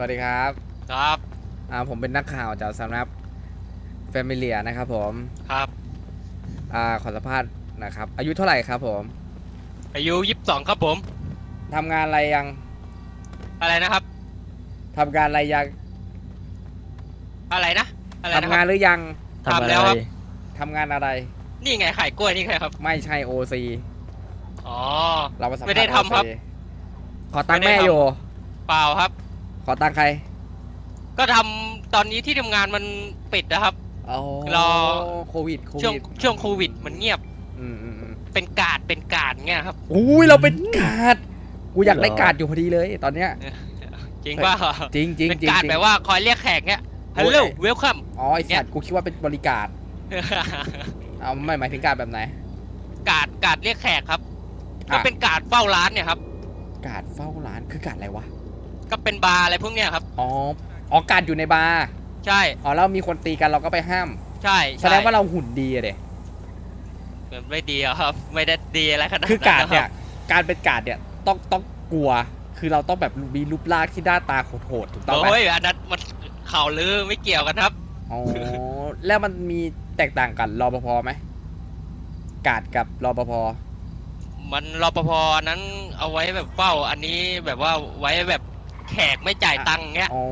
สวัสดีครับครับผมเป็นนักข่าวจากสำนักแฟมิเลียนะครับผมครับขอสัมภาษณ์นะครับอายุเท่าไหร่ครับผมอายุ22ครับผมทำงานอะไรยังอะไรนะครับทำงานอะไรยังอะไรนะทำงานหรือยังทำแล้วครับทำงานอะไรนี่ไงขายกล้วยนี่ไงครับไม่ใช่โอซีอ๋อเราไม่ได้ทำครับขอตังค์แม่อยู่เปล่าครับขอตังค์ใครก็ทำตอนนี้ที่ทำงานมันปิดนะครับรอโควิดช่วงโควิดมันเงียบเป็นกาดเงี้ยครับอุ้ยเราเป็นกาดกูอยากได้กาดอยู่พอดีเลยตอนเนี้ยจริงป่ะจริงจริงเป็นกาดแปลว่าคอยเรียกแขกเงี้ยฮัลโหลเวลคัมอ๋อไอ้สัตว์กูคิดว่าเป็นบริการเอาไม่หมายถึงกาดแบบไหนกาดเรียกแขกครับก็เป็นกาดเฝ้าร้านเนี่ยครับกาดเฝ้าร้านคือกาดอะไรวะก็เป็นบาร์อะไรพวกเนี้ยครับอ๋อการอยู่ในบาร์ใช่อ๋อแล้วมีคนตีกันเราก็ไปห้ามใช่แสดงว่าเราหุ่นดีเลยไม่ดีครับไม่ได้ดีอะไรขนาดนั้นคือกาดเนี่ยการเป็นกาดเนี่ยต้องกลัวคือเราต้องแบบมีรูปร่างที่หน้าตาโหดถูกต้องไหมโอ้ยอันนั้นมันข่าวลือไม่เกี่ยวกันครับอ๋อแล้วมันมีแตกต่างกันรปภไหมกาดกับรปภมันรปภนั้นเอาไว้แบบเฝ้าอันนี้แบบว่าไว้แบบแขกไม่จ่ายตังค์เงี้ยอ๋อ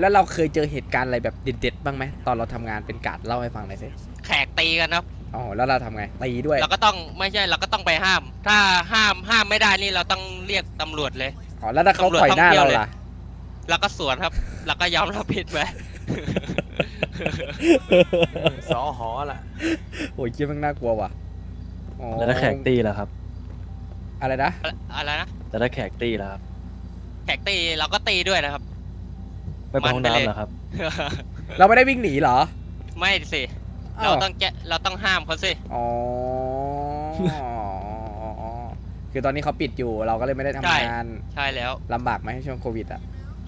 แล้วเราเคยเจอเหตุการณ์อะไรแบบเด็ดๆบ้างไหมตอนเราทำงานเป็นกาดเล่าให้ฟังหน่อยสิแขกตีกันครับอ๋อแล้วเราทำไงตีด้วยเราก็ต้องไม่ใช่เราก็ต้องไปห้ามถ้าห้ามไม่ได้นี่เราต้องเรียกตำรวจเลยอ๋อแล้วถ้าเขาต่อยหน้าเราล่ะเราก็สวนครับเราก็ยอมรับผิดไปสอหอล่ะโอ้ยเจี๊ยบมันน่ากลัวว่ะแล้วถ้าแขกตีล่ะครับอะไรนะแต่ถ้าแขกตีล่ะครับแขกตีเราก็ตีด้วยนะครับไปห้องน้ำเหรอครับเราไม่ได้วิ่งหนีเหรอไม่สิเราต้องห้ามเขาสิอ๋อคือตอนนี้เขาปิดอยู่เราก็เลยไม่ได้ทำงานใช่แล้วลำบากไหมช่วงโควิดอ่ะ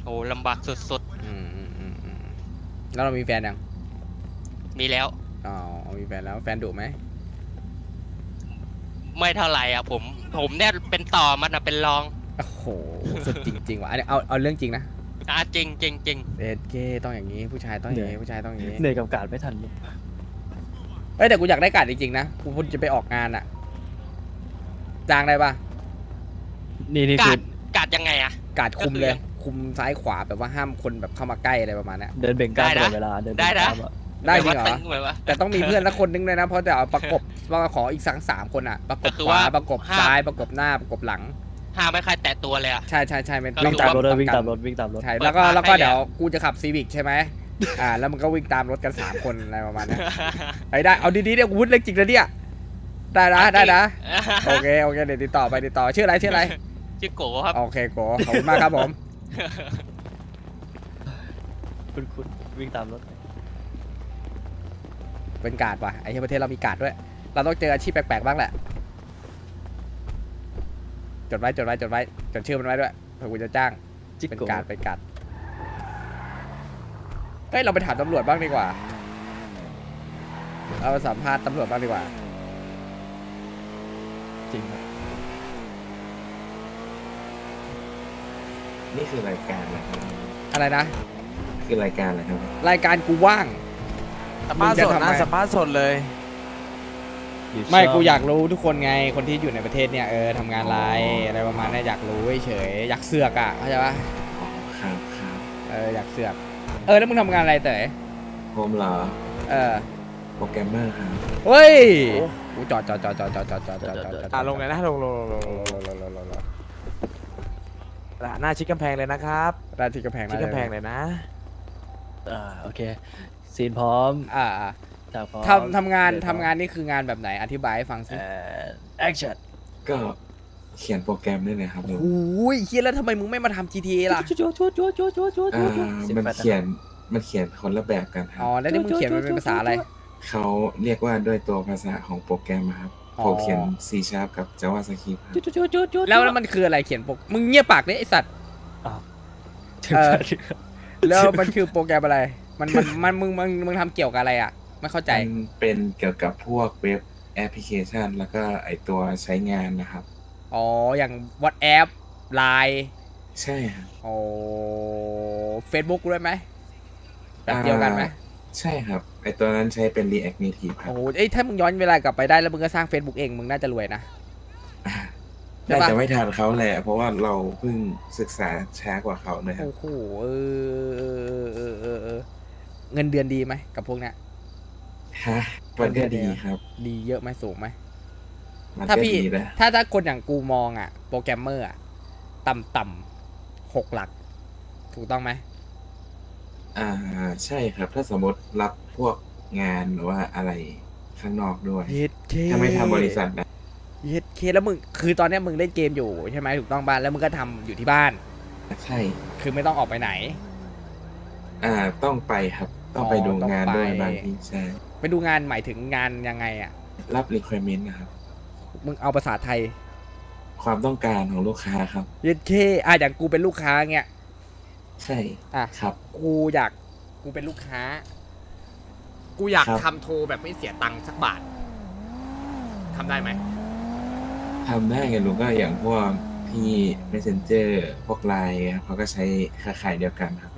โอ้ลำบากสุดๆแล้วเรามีแฟนยังมีแล้วอ๋อมีแฟนแล้วแฟนดุไหมไม่เท่าไหร่อ่ะผมเนี่ยเป็นต่อมันอ่ะเป็นรองโอ้โหสุดจริงๆว่ะเอาเรื่องจริงนะจริงเด็ดเก้ต้องอย่างนี้ผู้ชายต้องอย่างนี้เหนื่อยกับกาดไม่ทันเฮ้ยแต่กูอยากได้กาดจริงๆนะกูพูดจะไปออกงานอ่ะจ้างได้ป่ะนี่คือกาดยังไงอ่ะกาดคุมเลยคุมซ้ายขวาแบบว่าห้ามคนแบบเข้ามาใกล้อะไรประมาณนี้เดินเบ่งกล้ามตลอดเวลาเดินได้จริงเหรอแต่ต้องมีเพื่อนละคนนึงเลยนะเพราะแต่เอาประกบเราขออีกสัก3คนอ่ะประกบขวาประกบซ้ายประกบหน้าประกบหลังห้ามไม่ใครแตะตัวเลยอ่ะใช่เป็นวิ่งตามรถวิ่งตามรถใช่แล้วก็เดี๋ยวกูจะขับซีวิกใช่ไหมแล้วมันก็วิ่งตามรถกัน3คนอะไรประมาณนี้ได้เอาดีๆเดี๋ยวกูพูดเรื่องจริงเลยเนี่ยได้นะโอเคเดี๋ยวติดต่อไปชื่ออะไรชื่อโกครับโอเคโกขอบคุณมากครับผมคุณวิ่งตามรถเป็นกาดว่ะไอ้ที่ประเทศเรามีกาดด้วยเราต้องเจออาชีพแปลกๆบ้างแหละจดไว้จดชื่อมันไว้ด้วยเผื่อกูจะจ้างเป็นการไปกัดเฮ้ยเราไปถามตำรวจบ้างดีกว่าเราสัมภาษณ์ตำรวจบ้างดีกว่าจริงนี่คือรายการอะไรครับอะไรนะคือรายการอะไรครับรายการกูว่างสัมภาษณ์สดนะสัมภาษณ์สดเลยไม่กูอยากรู้ทุกคนไงคนที่อยู่ในประเทศเนี่ยทำงานอะไรประมาณนี้อยากรู้เฉยอยากเสือกอ่ะเข้าใจปะครับอยากเสือกแล้วมึงทำงานอะไรเต๋อผมเหรอโปรแกรมเมอร์ครับเฮ้ยกูจอดลงเลยนะลงหน้าชิดกำแพงเลยนะครับหน้าชิดกำแพงเลยนะโอเคซีนพร้อมทำงานนี่คืองานแบบไหนอธิบายให้ฟังสิแอคชั่นก็เขียนโปรแกรมด้วยนะครับโอ้ยเขียนแล้วทำไมมึงไม่มาทำ GTA ล่ะมันเขียนคนละแบบกันครับอ๋อแล้วนี่มึงเขียนมันเป็นภาษาอะไรเขาเรียกว่าด้วยตัวภาษาของโปรแกรมครับผมเขียน C# กับ JavaScript แล้วมันคืออะไรเขียนโปรมึงเงียบปากเลยไอสัตว์แล้วมันคือโปรแกรมอะไรมึงทำเกี่ยวกับอะไรอ่ะไม่เข้าใจเป็นเกี่ยวกับพวกเว็บแอปพลิเคชันแล้วก็ไอตัวใช้งานนะครับอ๋ออย่าง WhatsApp Line ใช่ครับโอ้ Facebook ด้วยไหมแบบเดียวกันไหมใช่ครับไอตัวนั้นใช้เป็น React Native ครับโอ้ยถ้ามึงย้อนเวลากลับไปได้แล้วมึงก็สร้าง Facebook เองมึงน่าจะรวยนะน่าจะไม่ทันเขาแหละเพราะว่าเราเพิ่งศึกษาช้ากว่าเขาเลยครับโอ้โหเงินเดือนดีไหมกับพวกนี้ฮะมันก็ดีครับดีเยอะไหมสูงไหมถ้าพี่ถ้าคนอย่างกูมองอ่ะโปรแกรมเมอร์อ่ะต่ำ6หลักถูกต้องไหมใช่ครับถ้าสมมติรับพวกงานหรือว่าอะไรข้างนอกด้วยถ้าไม่ทำบริษัทนะเฮ็ดเคแล้วมึงคือตอนนี้มึงเล่นเกมอยู่ใช่ไหมถูกต้องบ้านแล้วมึงก็ทำอยู่ที่บ้านใช่คือไม่ต้องออกไปไหนต้องไปครับต้องไปดูงานด้วยบางทีใช่ไปดูงานหมายถึงงานยังไงอ่ะรับ requirement นะครับมึงเอาภาษาไทยความต้องการของลูกค้าครับเฮ็ดเคอย่างกูเป็นลูกค้าเงี้ยใช่ครับกูเป็นลูกค้ากูอยากทำโทรแบบไม่เสียตังค์สักบาททำได้ไหมทำได้ไงลุงก็อย่างพวกที่ Messenger พวกไลน์เขาก็ใช้เครือข่ายเดียวกันครับ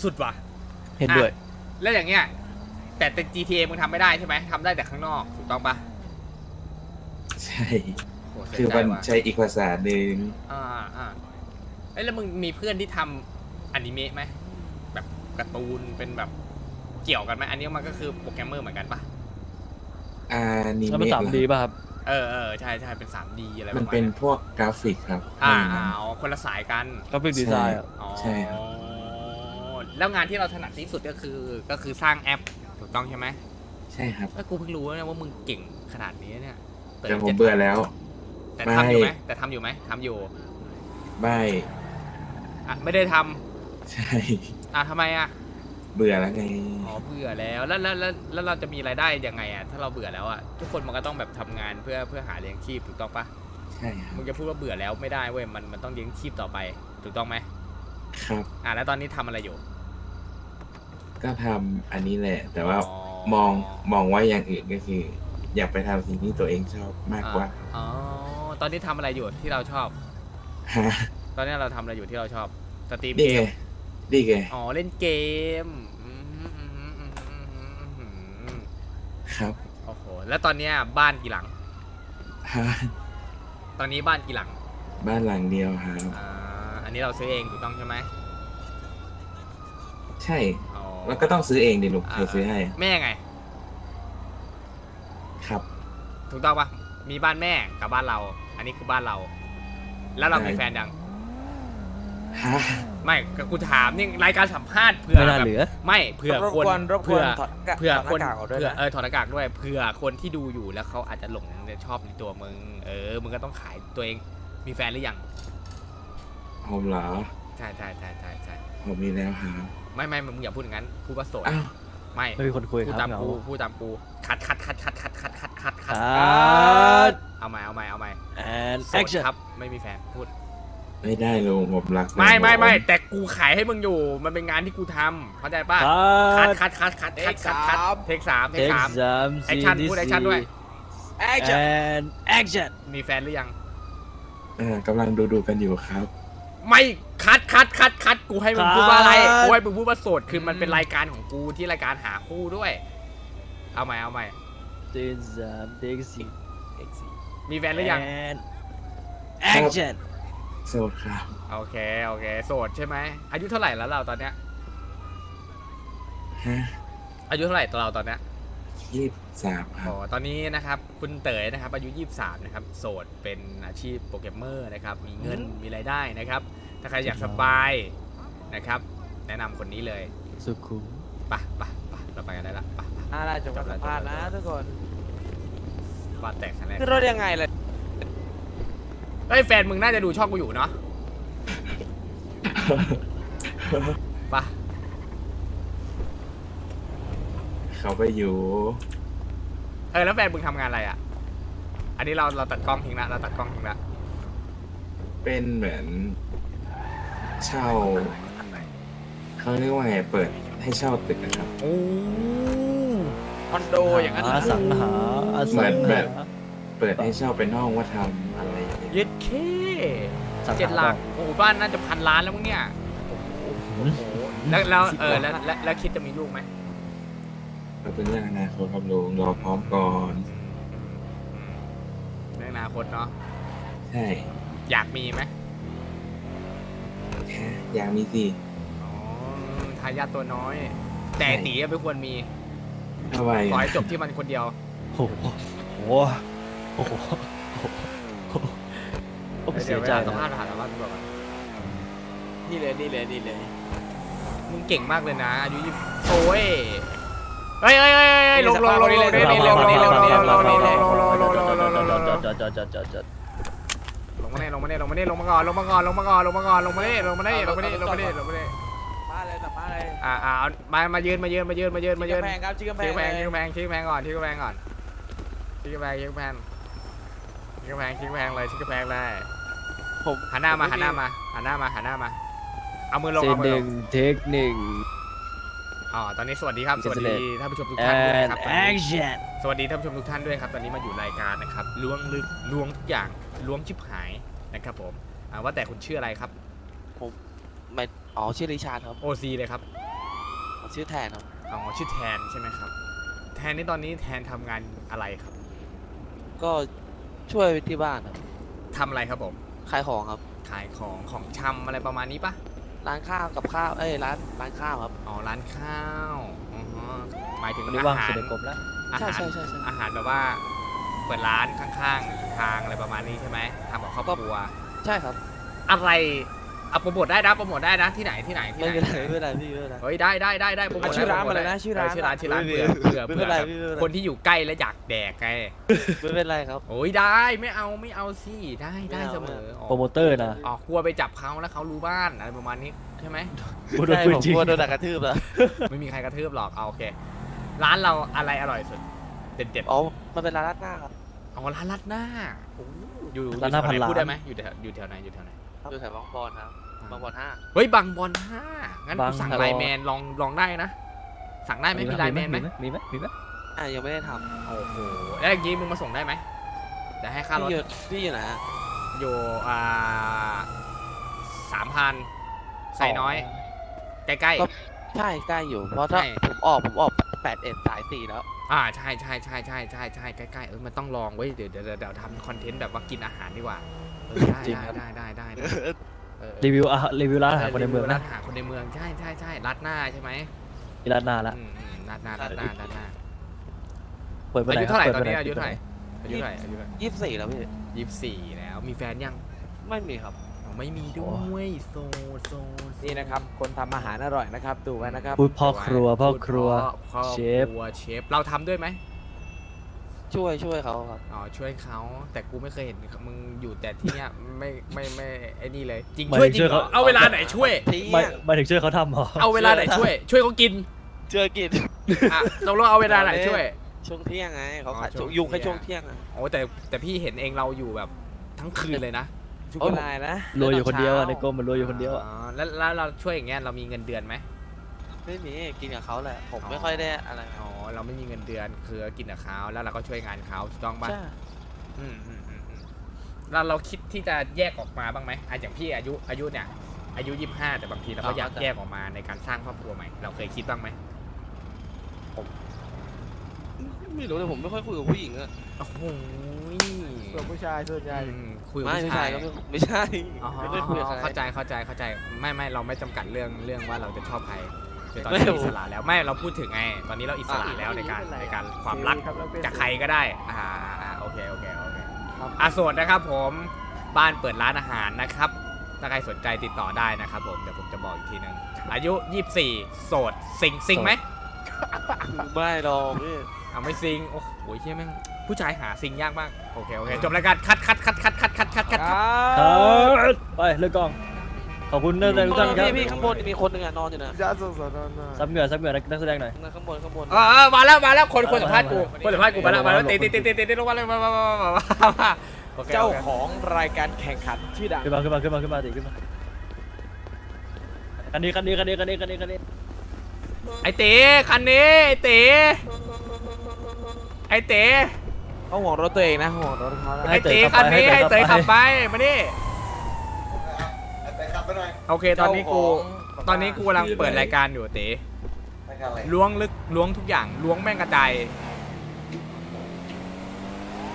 สุดว่ะเห็นด้วยแล้วอย่างเงี้ยแต่เป็น GTA มึงทำไม่ได้ใช่ไหมทำได้แต่ข้างนอกถูกต้องปะใช่คือมันใช้อีกภาษาหนึ่งแล้วมึงมีเพื่อนที่ทำอนิเมะไหมแบบการ์ตูนเป็นแบบเกี่ยวกันไหมอันนี้มันก็คือโปรแกรมเมอร์เหมือนกันปะแล้วเป็น 3D ป่ะครับใช่ใช่เป็น 3D อะไรมันเป็นพวกกราฟิกครับคนละสายกันกราฟิกดีไซน์ใช่แล้วงานที่เราถนัดที่สุดก็คือสร้างแอปถูกต้องใช่ไหมใช่ครับแล้วกูเพิ่งรู้นะว่ามึงเก่งขนาดนี้เนี่ยแต่ผมเบื่อแล้วแต่ทำอยู่ไหมทำอยู่ไม่ได้ทำใช่ทำไมอ่ะเบื่อแล้วไงเบื่อแล้วแล้วเราจะมีรายได้ยังไงอ่ะถ้าเราเบื่อแล้วอ่ะทุกคนมันก็ต้องแบบทำงานเพื่อหาเลี้ยงชีพถูกต้องปะใช่มึงจะพูดว่าเบื่อแล้วไม่ได้เว้ยมันต้องเลี้ยงชีพต่อไปถูกต้องไหมครับแล้วตอนนี้ทำอะไรอยู่ก็ทำอันนี้แหละแต่ว่ามองว่าอย่างอื่นก็คืออยากไปทำสิ่งที่ตัวเองชอบมากกว่าตอนนี้ทำอะไรอยู่ที่เราชอบตอนนี้เราทำอะไรอยู่ที่เราชอบสตรีมเกมดีไงเล่นเกมครับโอ้โหแล้วตอนนี้บ้านกี่หลังตอนนี้บ้านกี่หลังบ้านหลังเดียวครับอันนี้เราซื้อเองถูกต้องใช่ไหมใช่แล้วก็ต้องซื้อเองดิลูกใครซื้อให้แม่ไงครับถูกต้องปะมีบ้านแม่กับบ้านเราอันนี้คือบ้านเราแล้วเรามีแฟนยังไม่กูถามนี่รายการสัมภาษณ์เผื่อเผื่อคนถอดหน้ากากด้วยเผื่อคนที่ดูอยู่แล้วเขาอาจจะหลงชอบในตัวมึงมึงก็ต้องขายตัวเองมีแฟนหรือยังผมเหรอใช่ใช่ใช่ใช่ผมมีแล้วครับไม่มึงอย่าพูดอย่างนั้นพูดว่าโสดไม่มีคนคุยครับพูดตามกูคัดเอาใหม่โสดครับไม่มีแฟนพูดไม่ได้ลงผมรักไม่แต่กูขายให้มึงอยู่มันเป็นงานที่กูทำเข้าใจป่ะคัดเทคสามแอคชั่นพูดแอคชั่นด้วยแอคชั่นมีแฟนหรือยังกำลังดูกันอยู่ครับไม่คัดกูให้มึงพูดว่าอะไรกูให้มึงพูดว่าโสดคือมันเป็นรายการของกูที่รายการหาคู่ด้วยเอาใหม่เทคสามมีแฟนหรือยังแอคชั่นโสดครับโอเคโสดใช่ไหมอายุเท่าไหร่แล้วเราตอนเนี้ยอายุเท่าไหร่ตัวเราตอนเนี้ย23ครับตอนนี้นะครับคุณเต๋อนะครับอายุ23นะครับโสดเป็นอาชีพโปรแกรมเมอร์นะครับมีเงินมีรายได้นะครับถ้าใครอยากสบายนะครับแนะนำคนนี้เลยสุขุมป่ะเราไปกันได้ละป่ะอะไรจบการสัมภาษณ์นะทุกคนบาดแตกอะไรขึ้นรถยังไงเลยไอ้แฟนมึงน่าจะดูช่องกูอยู่เนาะปะเขาไปอยู่แล้วแฟนมึงทำงานอะไรอ่ะอันนี้เราตัดกล้องทิ้งละเป็นเหมือนเช่าเขาเรียกว่าไงเปิดให้เช่าตึกนะครับคอนโดอย่างนั้นเหมือนแบบเปิดให้เช่าเป็นห้องว่าทำอะไร เย็ดเค7 หลักโอ้โหบ้านน่าจะ1,000 ล้านแล้วมั้งเนี่ยแล้วคิดจะมีลูกไหมเป็นเรื่องอนาคตครับลุงรอพร้อมก่อนเรื่องอนาคตเนาะใช่อยากมีไหมอยากมีสิอ๋อทายาทตัวน้อยแต่ตีไม่ควรมีขอให้จบที่มันคนเดียวโอ้โหโอ้โหเสียใจกับพลาดหาแล้วว่าตัวมันนี่เลยมึงเก่งมากเลยนะอายุยี่สิบโอ้ยเฮ้ยลงมาก่อนมายืนชี้กำแพงเลยหันหน้ามาเอามือลงเทคนิคอ๋อตอนนี้สวัสดีครับสวัสดีท่านผู้ชมทุกท่านด้วยครับสวัสดีท่านผู้ชมทุกท่านด้วยครับตอนนี้มาอยู่รายการนะครับล้วงลึกล้วงทุกอย่างล้วงชิบหายนะครับผมว่าแต่คุณชื่ออะไรครับผมอ๋อชื่อริชาร์ดครับโอซีเลยครับชื่อแทนครับอ๋อชื่อแทนใช่ไหมครับแทนนี่ตอนนี้แทนทำงานอะไรครับก็ช่วยที่บ้านครับทำอะไรครับผมขายของครับขายของชำอะไรประมาณนี้ปะร้านข้าวกับข้าวเอ้ยร้านข้าวครับอ๋อร้านข้าวหมายถึงอาหารอาหารแบบว่าเปิดร้านข้างๆทางอะไรประมาณนี้ใช่ไหมทำกับครอบครัวใช่ครับอะไรโปรโมทได้นะโปรโมทได้นะที่ไหนไม่เป็นไรเฮ้ยได้โปรโมทชื่อร้านอะไรนะชื่อร้านเผื่อคนที่อยู่ใกล้และอยากแดกไงไม่เป็นไรครับโอ้ยได้ไม่เอาสิได้เสมอโปรโมเตอร์นะอ๋อกลัวไปจับเขาแล้วเขารู้บ้านอะไรประมาณนี้ใช่ไหมได้ผมกลัวโดนกระทืบแล้วไม่มีใครกระทืบหรอกเอาโอเคร้านเราอะไรอร่อยสุดเด็ดอ๋อมันเป็นร้านลัดหน้าครับอ๋อร้านลัดหน้าอยู่ร้านหน้าพันล้านพูดได้ไหมอยู่แถวไหนดูแถวบางบอลครับบางบอล 5เฮ้ยบางบอล 5งั้นสั่งไลน์แมนลองได้นะสั่งได้ไหมมีไลน์แมนไหมมีไหมยังไม่ได้ทำโอ้โหแล้วอย่างงี้มึงมาส่งได้ไหมเดี๋ยวให้ค่ารถพี่อยู่ไหนอยู่3,000ใส่น้อยใกล้ใช่ใกล้อยู่เพราะถ้าผมออก8 สาย 4แล้วใช่ใกล้มันต้องลองไว้เดี๋ยวทำคอนเทนต์แบบว่ากินอาหารดีกว่าได้รีวิวร้านอาหารคนในเมืองนะใช่ร้านหน้าใช่ไหมร้านหน้าละร้านหน้าอายุเท่าไหร่ตอนนี้อายุเท่าไหร่24แล้วพี่24แล้วมีแฟนยังไม่มีครับไม่มีด้วยโซนี่นะครับคนทำอาหารอร่อยนะครับดูไว้นะครับพ่อครัวเชฟเราทำด้วยไหมช่วยเขาครับอ๋อช่วยเขาแต่กูไม่เคยเห็นมึงอยู่แต่ที่เนี้ยไม่ไอ้นี่เลยจริงช่วยเขาเอาเวลาไหนช่วยมาถึงช่วยเขาทำหรอเอาเวลาไหนช่วยเขากินอ่ะต้องรู้เอาเวลาไหนช่วงเที่ยงไงเขาขัดยุงแค่ช่วงเที่ยงโอ้แต่พี่เห็นเองเราอยู่แบบทั้งคืนเลยนะโอ้ยนะรวยอยู่คนเดียวในกรมมันรวยอยู่คนเดียวอ๋อแล้วเราช่วยอย่างเงี้ยเรามีเงินเดือนไหมไม่มีกินกับเขาแหละผมไม่ค่อยได้อะไรอ๋อเราไม่มีเงินเดือนคือกินกับเขาแล้วเราก็ช่วยงานเขาถูกต้องป่ะใช่เราคิดที่จะแยกออกมาบ้างไหมอย่างพี่อายุเนี่ยอายุ25แต่บางทีเราก็อยากแยกออกมาในการสร้างครอบครัวใหม่เราเคยคิดบ้างไหมผมไม่รู้เลยผมไม่ค่อยคุยกับผู้หญิงอะโอ้โหส่วนผู้ชายคุยกับผู้ชายก็ไม่ใช่เข้าใจไม่เราไม่จำกัดเรื่องว่าเราจะชอบใครตอนนี้อิสระแล้วไม่เราพูดถึงไงตอนนี้เราอิสระแล้วในการความรักจากใครก็ได้โอเคโสดนะครับผมบ้านเปิดร้านอาหารนะครับถ้าใครสนใจติดต่อได้นะครับผมเดี๋ยวผมจะบอกอีกทีนึงอายุ24โสดซิงไหมไม่หรอกพี่เอาไม่ซิงโอ้โหเหี้ยแม่งผู้ชายหาซิงยากมากโอเคจบรายการคัดไปเลิกกล้องขอบคุณเนอร์เลยทุกท่านครับพี่ข้างบนมีคนหนึ่งนอนอยู่นะซับเหงื่อนักแสดงหน่อยข้างบนมาแล้วคนสัมภาษณ์กูมาแล้วตีลงมาเลยมาเจ้าของรายการแข่งขันชื่อดังขึ้นมาตีคันนี้ไอเต๋คันนี้ไอเต๋ เขาห่วงรถตัวเองนะห่วงรถเขาไอ้เต๋อคันนี้ให้เต๋อขับไปมาดิโอเคตอนนี้กูกำลังเปิดรายการอยู่เต๋อล้วงลึกล้วงทุกอย่างล้วงแม่งกระจาย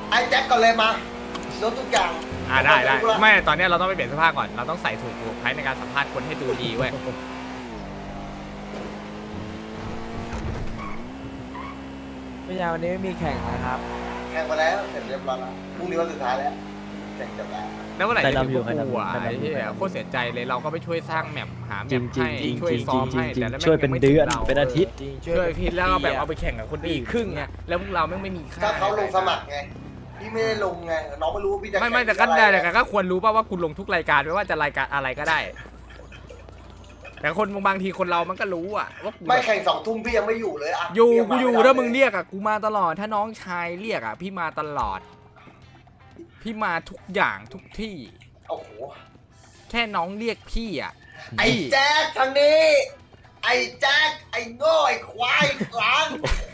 ไอ้แจ็คก่อนเลยมาล้วงทุกอย่างได้ไม่ตอนนี้เราต้องไปเปลี่ยนเสื้อผ้าก่อนเราต้องใส่ถูกใช้ในการสัมภาษณ์คนให้ดูดีเว้ยพี่ยาวันนี้ไม่มีแข่งนะครับแข่งมาแล้วเสร็จเรียบร้อยแล้วพรุ่งนี้วันสุดท้ายแล้วแข่งจบแล้วแล้วเมื่อไหร่จะถึงกูอ่ะไอ้เหี้ยโคตรเสียใจเลยเราก็ไปช่วยสร้างแมปหาแมปให้ช่วยซ้อมให้แต่แล้วไม่เป็นเดือนเป็นอาทิตย์ช่วยพี่แล้วแบบเอาไปแข่งกับคนอื่นครึ่งเนี่ยแล้วพวกเราแม่งไม่มีค่าก็เขาลงสมัครไงพี่ไม่ได้ลงไงน้องไม่รู้พี่จะไม่แต่ก็ได้แต่ก็ควรรู้ป่ะว่าคุณลงทุกรายการไม่ว่าจะรายการอะไรก็ได้แต่คนบางทีคนเรามันก็รู้อ่ะว่าไม่แข่งสองทุ่มพี่ยังไม่อยู่เลยอ่ะอยู่กูอยู่ถ้ามึงเรียกอ่ะกูมาตลอดถ้าน้องชายเรียกอ่ะพี่มาตลอดพี่มาทุกอย่างทุกที่โอ้โหแค่น้องเรียกพี่อ่ะไอ้แจ๊คทางนี้ไอ้แจ๊คไอ้โง่ไอ้ควายหลัง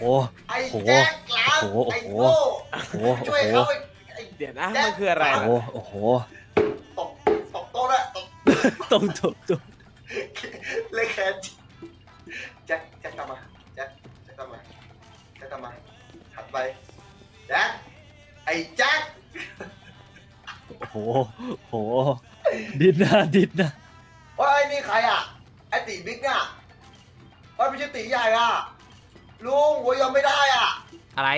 โอ้โหไอ้แจ๊คหลังไอ้โง่ช่วยเขาเดี๋ยวนะมันคืออะไรโอ้โหตกโต๊ะละตกเลยแคทแจ็คตามมาหัดไปแจ็คไอ้แจ็คโหดิดนะว่าไอ้นี่ใครอ่ะไอ้ตีบิ๊กน่ะว่าไม่ใช่ตีใหญ่อ่ะลุงโวยยอมไม่ได้อ่ะอะไร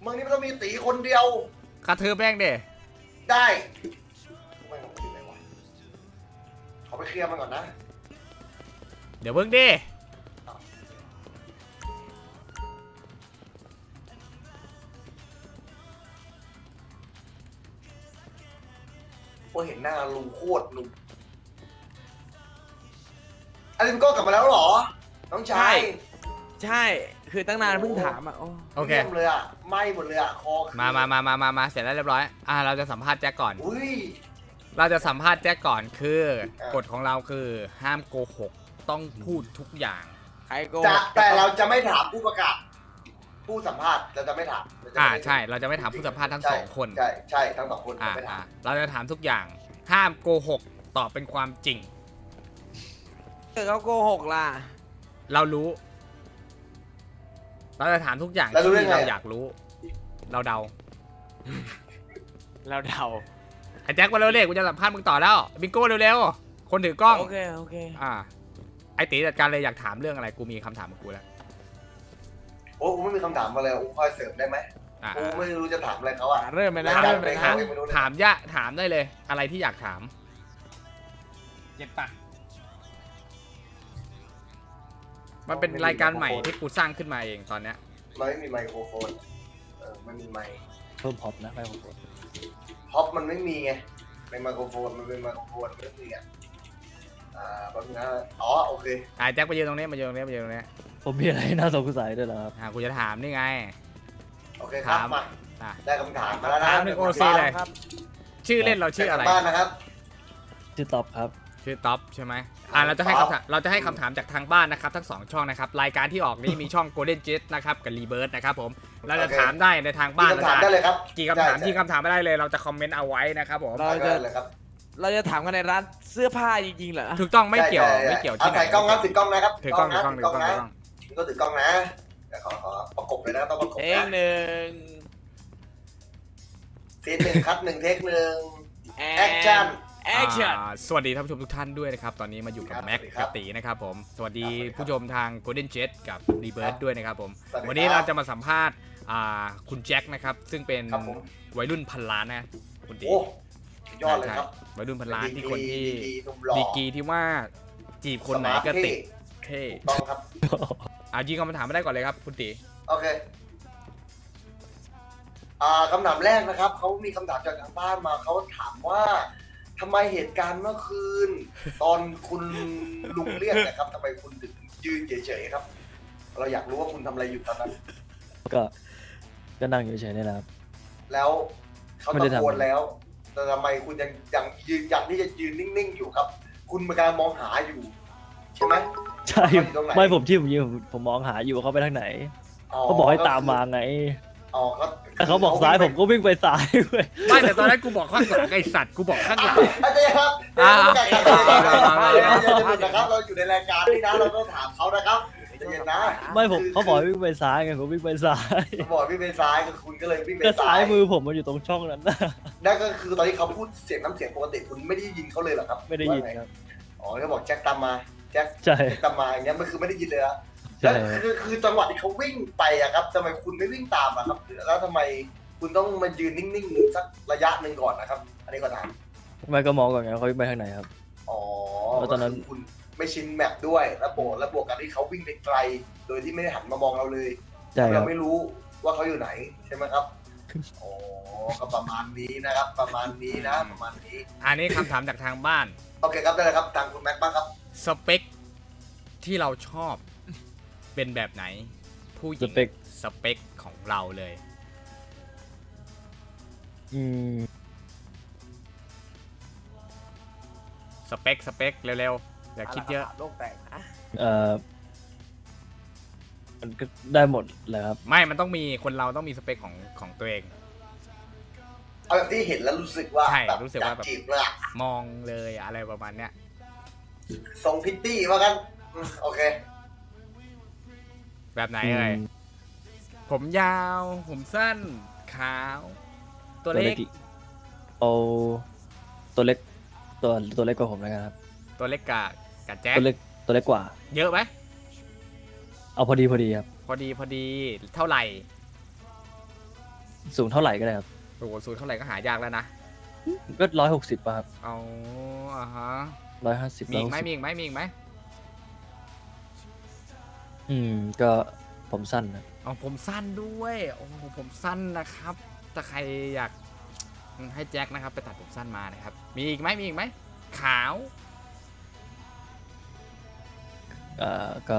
เมืองนี้มันต้องมีตีคนเดียวกระเทือแป้งเด้ได้ขอไปเคลียร์มันก่อนนะเดี๋ยวเพิ่งดิพอเห็นหน้าลุงโคตรลุงอลิมก็กลับมาแล้วหรอน้องชายใช่คือตั้งนานเพิ่งถามอ่ะโอเคเลยอ่ะไม่หมดเลยอ่ะคอมาเสร็จแล้วเรียบร้อยเราจะสัมภาษณ์แจ็คก่อนเราจะสัมภาษณ์แจ็คก่อนคือกฎของเราคือห้ามโกหกต้องพูดทุกอย่างใครโกหกแต่เราจะไม่ถามผู้ประกาศผู้สัมภาษณ์เราจะไม่ถามใช่เราจะไม่ถามผู้สัมภาษณ์ทั้งสองคนใช่ทั้งสองคนเราจะถามทุกอย่างห้ามโกหกตอบเป็นความจริงเกิดเขาโกหกล่ะเรารู้เราจะถามทุกอย่างที่เราอยากรู้เราเดาไอ้แจ็คมาเร็วๆกูจะสัมภาษณ์มึงต่อแล้วบิงโก้เร็วๆคนถือกล้องโอเคไอ้ตีจัดการเลยอยากถามเรื่องอะไรกูมีคำถามของกูแล้วโอ้กูไม่มีคำถามมาเลยกูคอยเสริมได้ไหมกูไม่รู้จะถามอะไรเขาอ่ะเริ่มไปแล้วถามยะถามได้เลยอะไรที่อยากถามเจ็บปะมันเป็นรายการใหม่ที่กูสร้างขึ้นมาเองตอนเนี้ยไม่มีไมโครโฟนมันมีไมค์เพิ่มพ็อปนะไมโครโฟนพ็อปมันไม่มีไงในไมโครโฟนมันเป็นไมโครโฟนไม่มีอ่ะบางนะอ๋อโอเคแจ็คไปยืนตรงนี้มายืนตรงนี้ผมมีอะไรน่าสงสัยด้วยเหรอครับกูจะถามนี่ไงโอเคครับมาได้คำถามมาแล้วนะถามหนึ่งโอซีเลยชื่อเล่นเราชื่ออะไรบ้านนะครับชื่อท็อปครับชื่อท็อปใช่ไหมเราจะให้คำถามจากทางบ้านนะครับทั้ง2ช่องนะครับรายการที่ออกนี้มีช่อง GoldenJet นะครับกับ Rebirth นะครับผมเราจะถามได้ในทางบ้านได้เลยครับกี่คำถามที่คำถามไม่ได้เลยเราจะคอมเมนต์เอาไว้นะครับผมเราจะถามกันในร้านเสื้อผ้าจริงๆเหรอถูกต้องไม่เกี่ยวที่ไหนถือกล้องครับถือกล้องนะก็ถือกล้องนะขอประกบเลยนะต้องประกบนะเทคหนึ่งครับเทคหนึ่งแอคชั่นสวัสดีท่านผู้ชมทุกท่านด้วยนะครับตอนนี้มาอยู่กับแม็กกับตีนะครับผมสวัสดีผู้ชมทาง GoldenJet กับ Rebirth ด้วยนะครับผมวันนี้เราจะมาสัมภาษณ์คุณแจ็คนะครับซึ่งเป็นวัยรุ่นพันล้านนะคุณตียอดเลยครับวัยรุ่นพันล้านที่คนที่ดีกีที่ว่าจีบคนไหนก็ติดเท่ต้องครับยิงคำถามมาได้ก่อนเลยครับคุณตีโอเคคำถามแรกนะครับเขามีคำถามจากทางบ้านมาเขาถามว่าทำไมเหตุการณ์เมื่อคืนตอนคุณลุงเรียกนะครับทำไมคุณถึงยืนเฉยๆครับเราอยากรู้ว่าคุณทำอะไรอยู่ตอนนั้นก็นั่งอยู่เฉยๆนี่แหละครับแล้วเขาตะโกนแล้วแต่ทำไมคุณยังยืนยันที่จะยืนนิ่งๆอยู่ครับคุณมีการมองหาอยู่ใช่ไหมใช่ไม่ผมมองหาอยู่เขาไปทางไหนเขาบอกให้ตามมาไง อ๋อก็เขาบอกซ้ายผมก็วิ่งไปซ้ายไปไม่แต่ตอนนั้นกูบอกข้างหลังไอสัตว์กูบอกข้างหลังอาจารย์ครับเราอยู่ในรายการนี่นะเราต้องถามเขานะครับไม่ผมเขาบอกวิ่งไปซ้ายไงผมวิ่งไปซ้ายบอกวิ่งไปซ้ายก็คุณก็เลยวิ่งไปซ้ายมือผมมันอยู่ตรงช่องนั้นนั่นก็คือตอนที่เขาพูดเสียงน้ำเสียงปกติคุณไม่ได้ยินเขาเลยหรอครับไม่ได้ยินครับอ๋อเขาบอกแจ็คตามมาแจ็คตามมาอย่างเงี้ยมันคือไม่ได้ยินเลยอะแล้วคือจังหวะที่เขาวิ่งไปอะครับทำไมคุณไม่วิ่งตามอะครับแล้วทำไมคุณต้องมายืนนิ่งๆสักระยะหนึ่งก่อนนะครับอันนี้ก็ถามไม่ก็มองก่อนไงเขาวิ่งไปทางไหนครับอ๋อแล้วตอนนั้นคุณไม่ชินแมปด้วยแล้วบวกกันที่เขาวิ่งไปไกลโดยที่ไม่ได้หันมามองเราเลยเราไม่รู้ว่าเขาอยู่ไหนใช่ไหมครับอ๋อก็ประมาณนี้นะครับประมาณนี้อันนี้คำถามจากทางบ้านโอเคครับได้เลยครับทางคุณแม็กซ์บ้างครับสเปคที่เราชอบเป็นแบบไหนผู้หญิงสเปคของเราเลยสเปคเร็วๆอย่าคิดเยอะโลกแตกนะมันก็ได้หมดเลยครับไม่มันต้องมีคนเราต้องมีสเปคของตัวเองเอาแบบที่เห็นแล้วรู้สึกว่าแบบจีบเลยมองเลยอะไรประมาณเนี้ยทรงพิตตี้ว่ากันโอเคแบบไหนเอ่ยผมยาวผมสั้นขาวตัวเล็กเอาตัวเล็กตัวเล็กกว่าผมนะครับตัวเล็กกับแจ๊คตัวเล็กกว่าเยอะไหมเอาพอดีครับพอดีเท่าไหร่สูงเท่าไหร่ก็ได้ครับโอ้โหสูงเท่าไหร่ก็หายากแล้วนะก็160ป่ะครับเอาฮะ150มีไหมมีอีกไหมก็ผมสั้นนะอ๋อผมสั้นด้วยโอ้ผมสั้นนะครับถ้าใครอยากให้แจ็คนะครับไปตัดผมสั้นมานะครับมีอีกไหมขาวก็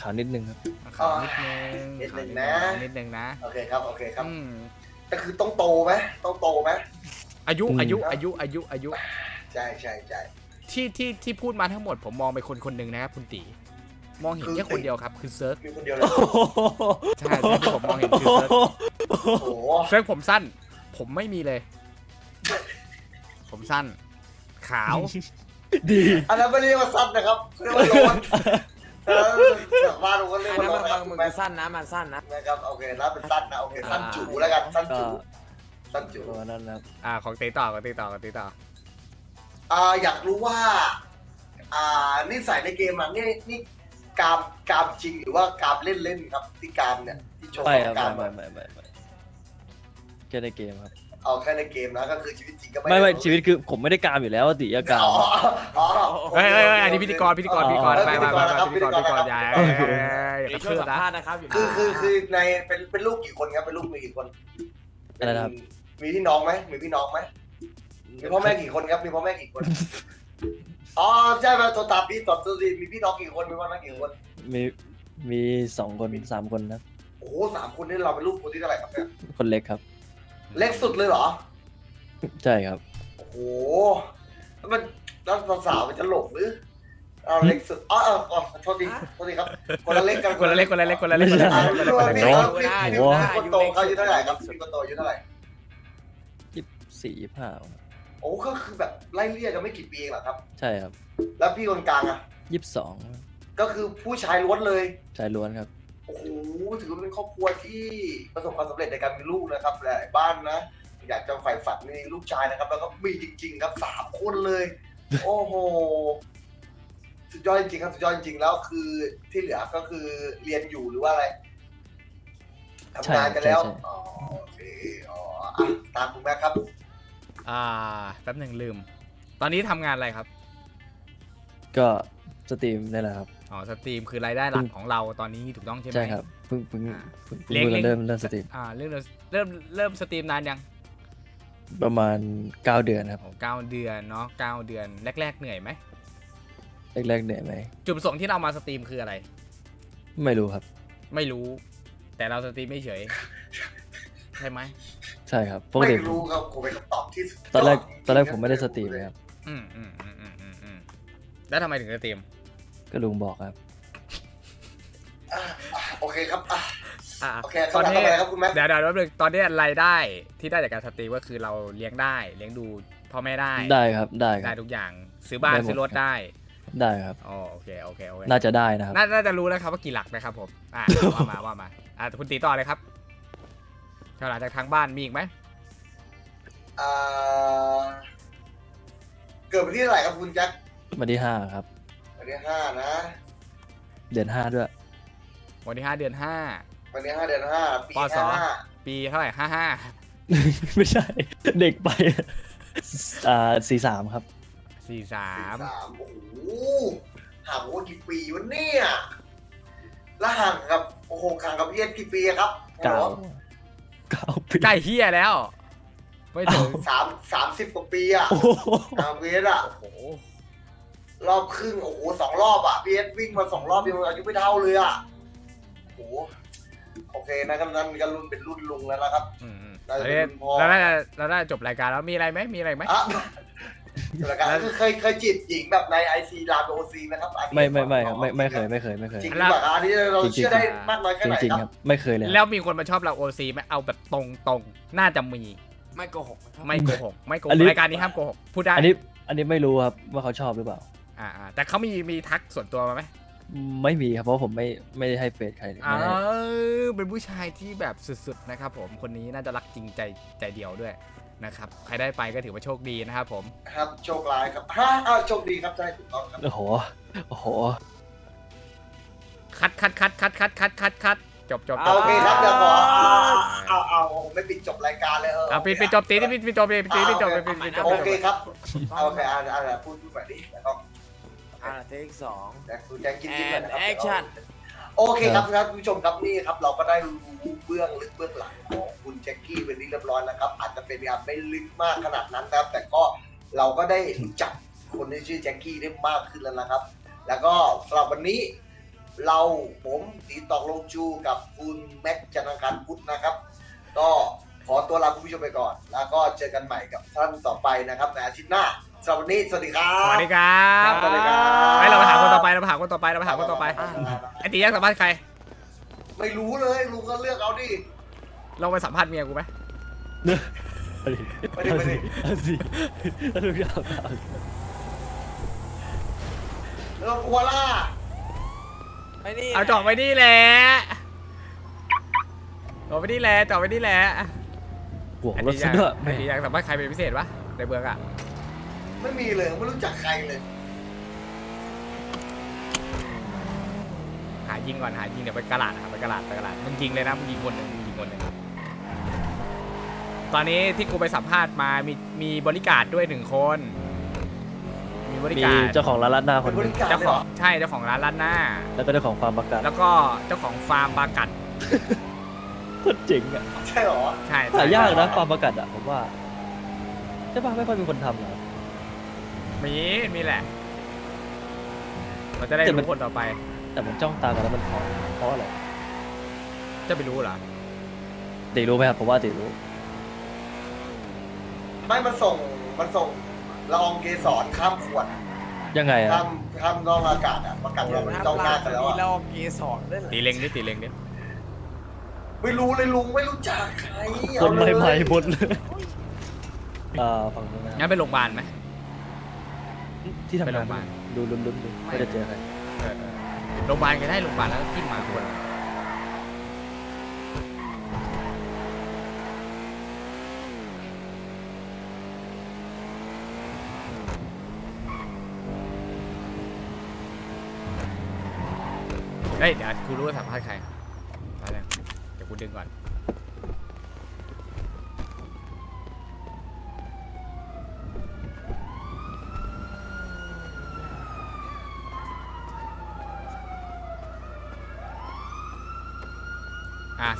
ขาวนิดนึงครับขาวนิดนึงนะโอเคครับก็คือต้องโตไหมอายุใช่ที่พูดมาทั้งหมดผมมองไปคนหนึ่งนะครับคุณตีมองเห็นแค่คนเดียวครับคือเซิร์ฟคนเดียวเลยใช่ที่ผมมองเห็นคือเซิร์ฟเซิร์ฟผมสั้นผมไม่มีเลยผมสั้นขาวดีอันนั้นไม่เรียกว่าสั้นนะครับเรียกว่าร้อนแบบว่าเราก็เรียกว่าร้อนมึงสั้นนะมันสั้นนะนะครับโอเคแล้วเป็นสั้นนะโอเคสั้นจู๋แล้วกันสั้นจู๋นั่นนะของตีต่ออยากรู้ว่านิสัยในเกมมันนี่กามจริงหรือว่ากามเล่นครับที่กามเนี่ยที่โชว์กามไม่แค่ในเกมครับเอาแค่ในเกมนะก็คือชีวิตจริงก็ไม่ชีวิตคือผมไม่ได้กามอยู่แล้วติยากามเฮ้ยอันนี้พิธีกรไปใหญ่ช่วยสัมภาษณ์นะครับคือในเป็นลูกกี่คนครับเป็นลูกมีกี่คนนะครับมีพี่น้องไหมมีพ่อแม่กี่คนครับมีพ่อแม่กี่คนอ๋อใช่ไหมตัวตาพี่ตอบตัวดีมีพี่น้องกี่คนมีพ่อแม่กี่คนมี2 คน 3 คนนะโอ้โห3 คนนี่เราเป็นลูกคนที่เท่าไหร่ครับเนี่ยคนเล็กครับเล็กสุดเลยเหรอใช่ครับโอ้โหแล้วมันแล้วสาวมันจะหลงหรือเอาเล็กสุดอ๋อโทษดีครับคนละเล็กคนโตเขาอยู่เท่าไหร่ครับคนโตอยู่เท่าไหร่24 25โอ้ก็คือแบบไล่เลี่ยกันไม่กี่ปีเองเหรอครับใช่ครับแล้วพี่คนกลางอ่ะ22ก็คือผู้ชายล้วนเลยชายล้วนครับโอ้โหถือว่าเป็นครอบครัวที่ประสบความสำเร็จในการมีลูกนะครับหลายบ้านนะอยากจะใฝ่ฝันในลูกชายนะครับแล้วก็มีจริงๆครับ3 คนเลยโอ้โหสุดยอดจริงครับสุดยอดจริงแล้วคือที่เหลือก็คือเรียนอยู่หรือว่าอะไรทำงานกันแล้วอ๋อโอเคอ๋อตามคุณแม่ครับแป๊บหนึ่งลืมตอนนี้ทำงานอะไรครับก็สตรีมได้แล้วครับอ๋อสตรีมคือรายได้หลักของเราตอนนี้ถูกต้องใช่ไหมใช่ครับเพิ่งเริ่มสตรีมเริ่มสตรีมนานยังประมาณ9 เดือนครับ9 เดือนเนาะ9 เดือนแรกๆเหนื่อยไหมแรกๆเหนื่อยไหมจุดประสงค์ที่เรามาสตรีมคืออะไรไม่รู้ครับไม่รู้แต่เราสตรีมไม่เฉยใช่ไหมใช่ครับไม่รู้ครับผมเป็นคำตอบที่ตอนแรกผมไม่ได้สตรีมเลยครับแล้วทำไมถึงสตรีมก็ลุงบอกครับโอเคครับ ตอนนี้เดี๋ยวแป๊บนึงตอนนี้รายได้ที่ได้จากการสตรีมก็คือเราเลี้ยงได้เลี้ยงดูพ่อแม่ได้ครับได้ทุกอย่างซื้อบ้านซื้อรถได้ครับอ๋อโอเคน่าจะได้นะครับน่าจะรู้แล้วครับว่ากี่หลักนะครับผมว่ามาคุณตีต่อเลยครับหลังจากทางบ้านมีอีกไหมเกิดวันที่เท่าไหร่ครับคุณแจ็ควันที่5ครับวันที่5นะเดือน5ด้วยวันที่5เดือน5วันที่5เดือน5ปี5ปีเท่าไหร่55ไม่ใช่เด็กไป43ครับ43โอ้โหห่างกันกี่ปีวะเนี่ยแล้วห่างกับโอ้โหห่างกับเพี้ยนกี่ปีครับ9ใกล้เฮียแล้วไม่ถึง30กว่าปีอ่ะห่างเพี้ยนอ่ะโอ้โหรอบครึ่งโอ้โห2รอบอ่ะเพี้ยนวิ่งมา2รอบยังอายุไม่เท่าเลยอ่ะโอ้โหโอเคนะครับนั่นก็รุ่นเป็นรุ่นลุงแล้วนะครับเราได้จบรายการแล้วมีอะไรไหมเคยจีบหญิงแบบใน IC ลาโดซีนะครับไม่ครับไม่เคยจริงหรือเปล่าอันนี้เราเชื่อได้มากน้อยแค่ไหนครับไม่เคยเลยแล้วมีคนมาชอบลาโดซีไหมเอาแบบตรงน่าจะมีไม่โกหกรายการนี้ห้ามโกหกพูดได้อันนี้ไม่รู้ครับว่าเขาชอบหรือเปล่าแต่เขามีทักส่วนตัวมาไหมไม่มีครับเพราะผมไม่ได้ให้เฟซใครเลยเป็นผู้ชายที่แบบสุดๆนะครับผมคนนี้น่าจะรักจริงใจเดียวด้วยนะครับใครได้ไปก็ถือว่าโชคดีนะครับผมครับโชคร้ายครับโชคดีครับใช่ถูกต้องครับโอ้โหคัดจบโอเคครับเดี๋ยวขอเอาผมไม่ปิดจบรายการเลยปิดจบตีนี่ปิดจบโอเคครับโอเคพูดแบบนี้นะครับเทค2แอคชั่นโอเคครับคุณผู้ชมครับนี่ครับเราก็ได้รู้เบื้องลึกเบื้องหลังของคุณแจ็คกี้เป็นที่เรียบร้อยแล้วครับอาจจะเป็นการไม่ลึกมากขนาดนั้นนะครับแต่ก็เราก็ได้รู้จักคนที่ชื่อแจ็คกี้ได้มากขึ้นแล้วนะครับแล้วก็สำหรับวันนี้เราผมตีตอกลงจูกับคุณแม็กจันทร์การพุทธนะครับก็ขอตัวลาคุณผู้ชมไปก่อนแล้วก็เจอกันใหม่กับท่านต่อไปนะครับในอาทิตย์หน้าสวัสดีครับสวัสดีครับให้เราไปหาคนต่อไปไอ้ตีอยากสัมภาษณ์ใครไม่รู้เลยลุงก็เลือกเอาดิเราไปสัมภาษณ์เมียกูไหมไปดิเรากลัวล่ะเอาจ่อไปนี่แหละบวกรถซะด้วยไอ้ตีอยากสัมภาษณ์ใครเป็นพิเศษวะในเมืองอะไม่มีเลยไม่รู้จักใครเลยหายิงก่อนเดี๋ยวไปกระดาษไปกระดาษมึงยิงเลยนะมึงยิงคนหนึ่งตอนนี้ที่กูไปสัมภาษณ์มามีบริการด้วย1คนมีบริการเจ้าของร้านหน้าคนนึงเจ้าของร้านหน้าแล้วก็เจ้าของฟาร์มปลากัดโคตรเจ๋งอ่ะใช่หรอใช่แต่ยากนะฟาร์มปลากัดอ่ะผมว่าใช่ป่ะไม่ค่อยมีคนทำหรอมีแหละเราจะได้รู้คนต่อไปแต่ผมจ้องตากันแล้วมันเพราะอะไรจะไปรู้เหรอตีรู้ไหมครับผมว่าตีรู้ไม่มันส่งละอองเกสรข้ามขวดยังไงอะข้ามนอกอากาศอะประกาศเราจ้องหน้ากันแล้วอะละอองเกสรได้เหรอตีเล็งดิไม่รู้เลยลุงไม่รู้จักใครคนใหม่ๆหมดเลยฝั่งนู้นนะงั้นไปโรงพยาบาลไหมที่ทำงานดูลุ้นๆไม่ได้เจอใครโรงพยาบาลก็ได้โรงพยาบาลแล้วกินมาคนเฮ้ยเดี๋ยวกูรู้ว่าสัมภาษณ์ใครมาแล้วเดี๋ยวกูดึงก่อน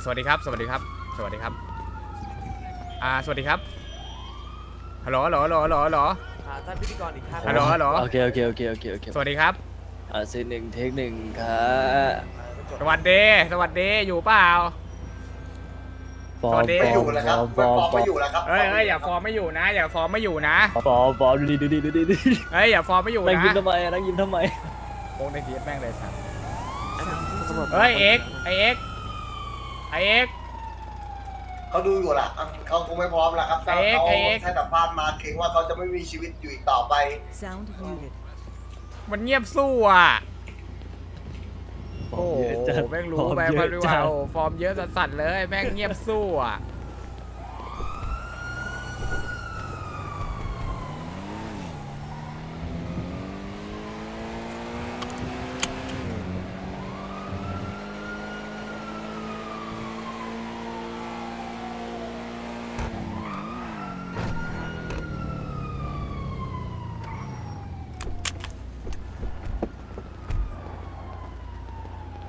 สวัสดีครับฮัลโหลท่านพิธีกรอีกท่านฮัลโหลโอเคสวัสดีครับซีน1เทค1ครับสวัสดีอยู่เปล่าสวัสดีอยู่แล้วครับอย่าฟอร์มไม่อยู่นะฟอร์มดูดิอย่าฟอร์มไม่อยู่นะนั่งยิ้มทำไมโค้งในทีแม่งเลยสัตว์เฮ้ยเอ็ก ไอเอ็กเขาดูอยู่ล่ะเขาคงไม่พร้อมแล้วครับเขาให้สัมภาษณ์มาเค้งว่าเขาจะไม่มีชีวิตอยู่อีกต่อไปมันเงียบสู้อ่ะโอ้โหแม่งรู้ไปมาด้วยว่าฟอร์มเยอะสั่นๆเลยแม่งเงียบสู้อ่ะ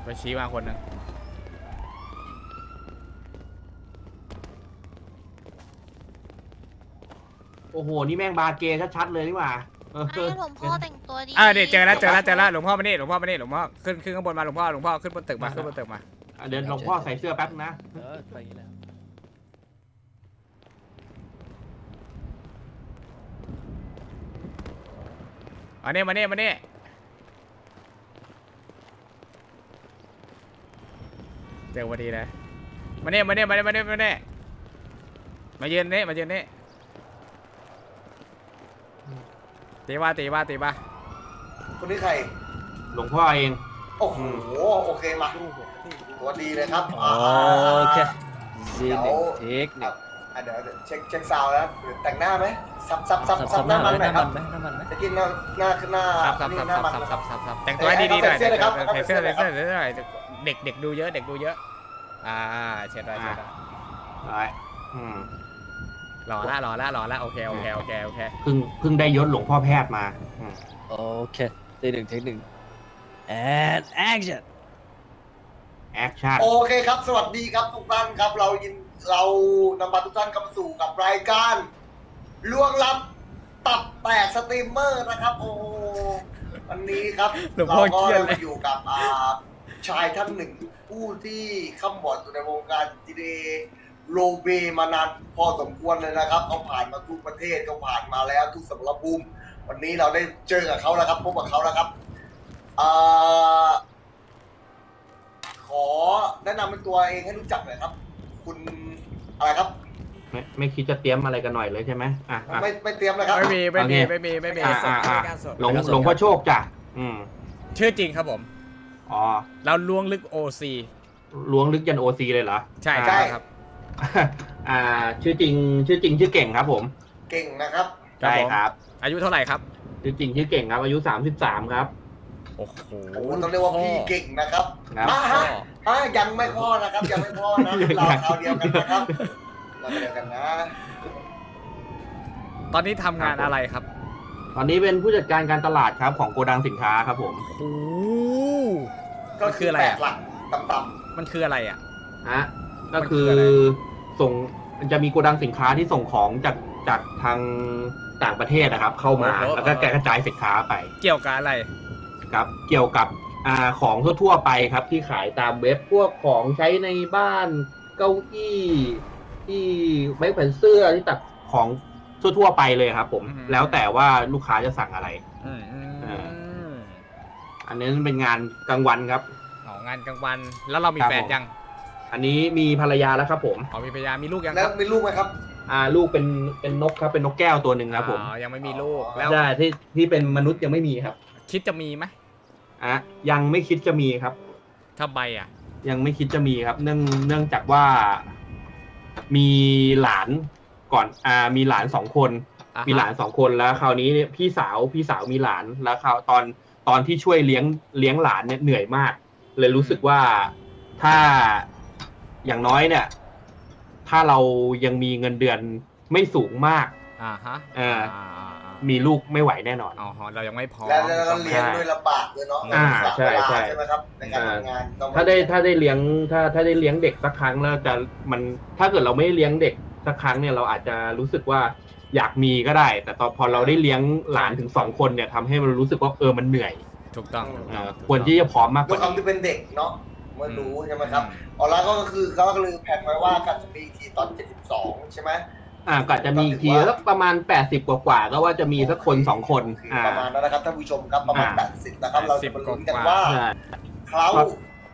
ไปชี้มาคนหนึ่งโอ้โหนี่แม่งบาเกชัดๆเลยนี่หว่าไอ้หลวงพ่อแต่งตัวดีเดี๋ยวเจอแล้วหลวงพ่อมานี่หลวงพ่อขึ้นข้างบนมาหลวงพ่อขึ้นบนตึกมาเดินหลวงพ่อใส่เสื้อแป๊บนะอันนี้มานี่เจอวันดีนะมาเนี่ยมาเย็นนี่ตีบ้าคนนี้ใครหลวงพ่อเองโอ้โหโอเคมาตัวดีเลยครับโอเคเดี๋ยวเช็คซาวแล้วแต่งหน้าไหมซับหน้ามันไหมครับจะกินหน้าซับแต่งตัวให้ดีๆหน่อยใส่เสื้อเด็กดูเยอะเช็ดได้หล่อละโอเคเพิ่งได้ยศหลวงพ่อแพทย์มาโอเคเทคหนึ่ง and action โอเคครับสวัสดีครับทุกท่านครับเรานำพาทุกท่านเข้าสู่กับรายการล้วงลับตับแตกสตรีมเมอร์นะครับโอ้วันนี้ครับเราก็มาอยู่กับชายท่านหนึ่งผู้ที่ข้ามบอดอยู่ในวงการGTA โลเบมานานพอสมควรเลยนะครับเขาผ่านมาทุกประเทศเขาผ่านมาแล้วทุกสมรภูมิวันนี้เราได้เจอกับเขาแล้วครับพบกับเขาแล้วครับขอแนะนำเป็นตัวเองให้รู้จักหน่อยครับคุณอะไรครับไม่คิดจะเตรียมอะไรกันหน่อยเลยใช่ไหมไม่เตรียมเลยครับไม่มีหลวงพ่อโชคจ้ะชื่อจริงครับผมอ๋อเราล้วงลึก OC ล้วงลึกยัน OC เลยเหรอใช่ครับชื่อจริงชื่อเก่งครับผมเก่งนะครับใช่ครับอายุเท่าไหร่ครับชื่อจริงชื่อเก่งครับอายุ33ครับโอ้โหต้องเรียกว่าพี่เก่งนะครับยังไม่พอนะครับยังไม่พอนะเราคราวเดียวกันนะครับเราเดียวกันนะตอนนี้ทำงานอะไรครับตอนนี้เป็นผู้จัดการการตลาดครับของโกดังสินค้าครับผมโอ้ก็คืออะไรหลักต่ำๆมันคืออะไรอ่ะก็คือส่งจะมีโกดังสินค้าที่ส่งของจากทางต่างประเทศนะครับเข้ามาแล้วก็แกกระจายสินค้าไปเกี่ยวกับอะไรครับเกี่ยวกับของทั่วๆไปครับที่ขายตามเว็บพวกของใช้ในบ้านเก้าอี้ที่ไม้แขวนเสื้อที่ตัดของทั่วๆไปเลยครับผมแล้วแต่ว่าลูกค้าจะสั่งอะไรอันนี้เป็นงานกลางวันครับงานกลางวันแล้วเรามีแฟนยังอันนี้มีภรรยาแล้วครับผมมีภรรยามีลูกยังแล้วมีลูกไหมครับลูกเป็นนกครับเป็นนกแก้วตัวหนึ่งครับผมยังไม่มีลูกแล้วใช่ที่เป็นมนุษย์ยังไม่มีครับคิดจะมีไหมยังไม่คิดจะมีครับทำไมยังไม่คิดจะมีครับเนื่องจากว่ามีหลานก่อนมีหลาน2 คนมีหลาน2 คนแล้วคราวนี้พี่สาวมีหลานแล้วคราวตอนที่ช่วยเลี้ยงหลานเนี่ยเหนื่อยมากเลยรู้สึกว่าถ้าอย่างน้อยเนี่ยถ้าเรายังมีเงินเดือนไม่สูงมากมีลูกไม่ไหวแน่นอนอ๋อเรายังไม่พอแล้วก็เลี้ยงด้วยลำบากเลยเนาะใช่ไหมครับในการทำงานถ้าได้เลี้ยงถ้าได้เลี้ยงเด็กสักครั้งแล้วจะมันถ้าเกิดเราไม่เลี้ยงเด็กสักครั้งเนี่ยเราอาจจะรู้สึกว่าอยากมีก็ได้แต่พอเราได้เลี้ยงหลานถึง2 คนเนี่ยทำให้มันรู้สึกว่ามันเหนื่อยถูกต้องควรที่จะพร้อมมากกว่าความที่เป็นเด็กเนาะมันรู้ใช่ไหมครับอ๋อแล้วก็คือเขาก็ลืมแผนไว้ว่าการจะมีทีตอน72ใช่ไหมก็จะมีทีสักประมาณ80กว่าก็ว่าจะมีสักคน2 คนประมาณนั้นนะครับท่านผู้ชมครับประมาณ80นะครับเราจะมาลุ้นกันว่าเขา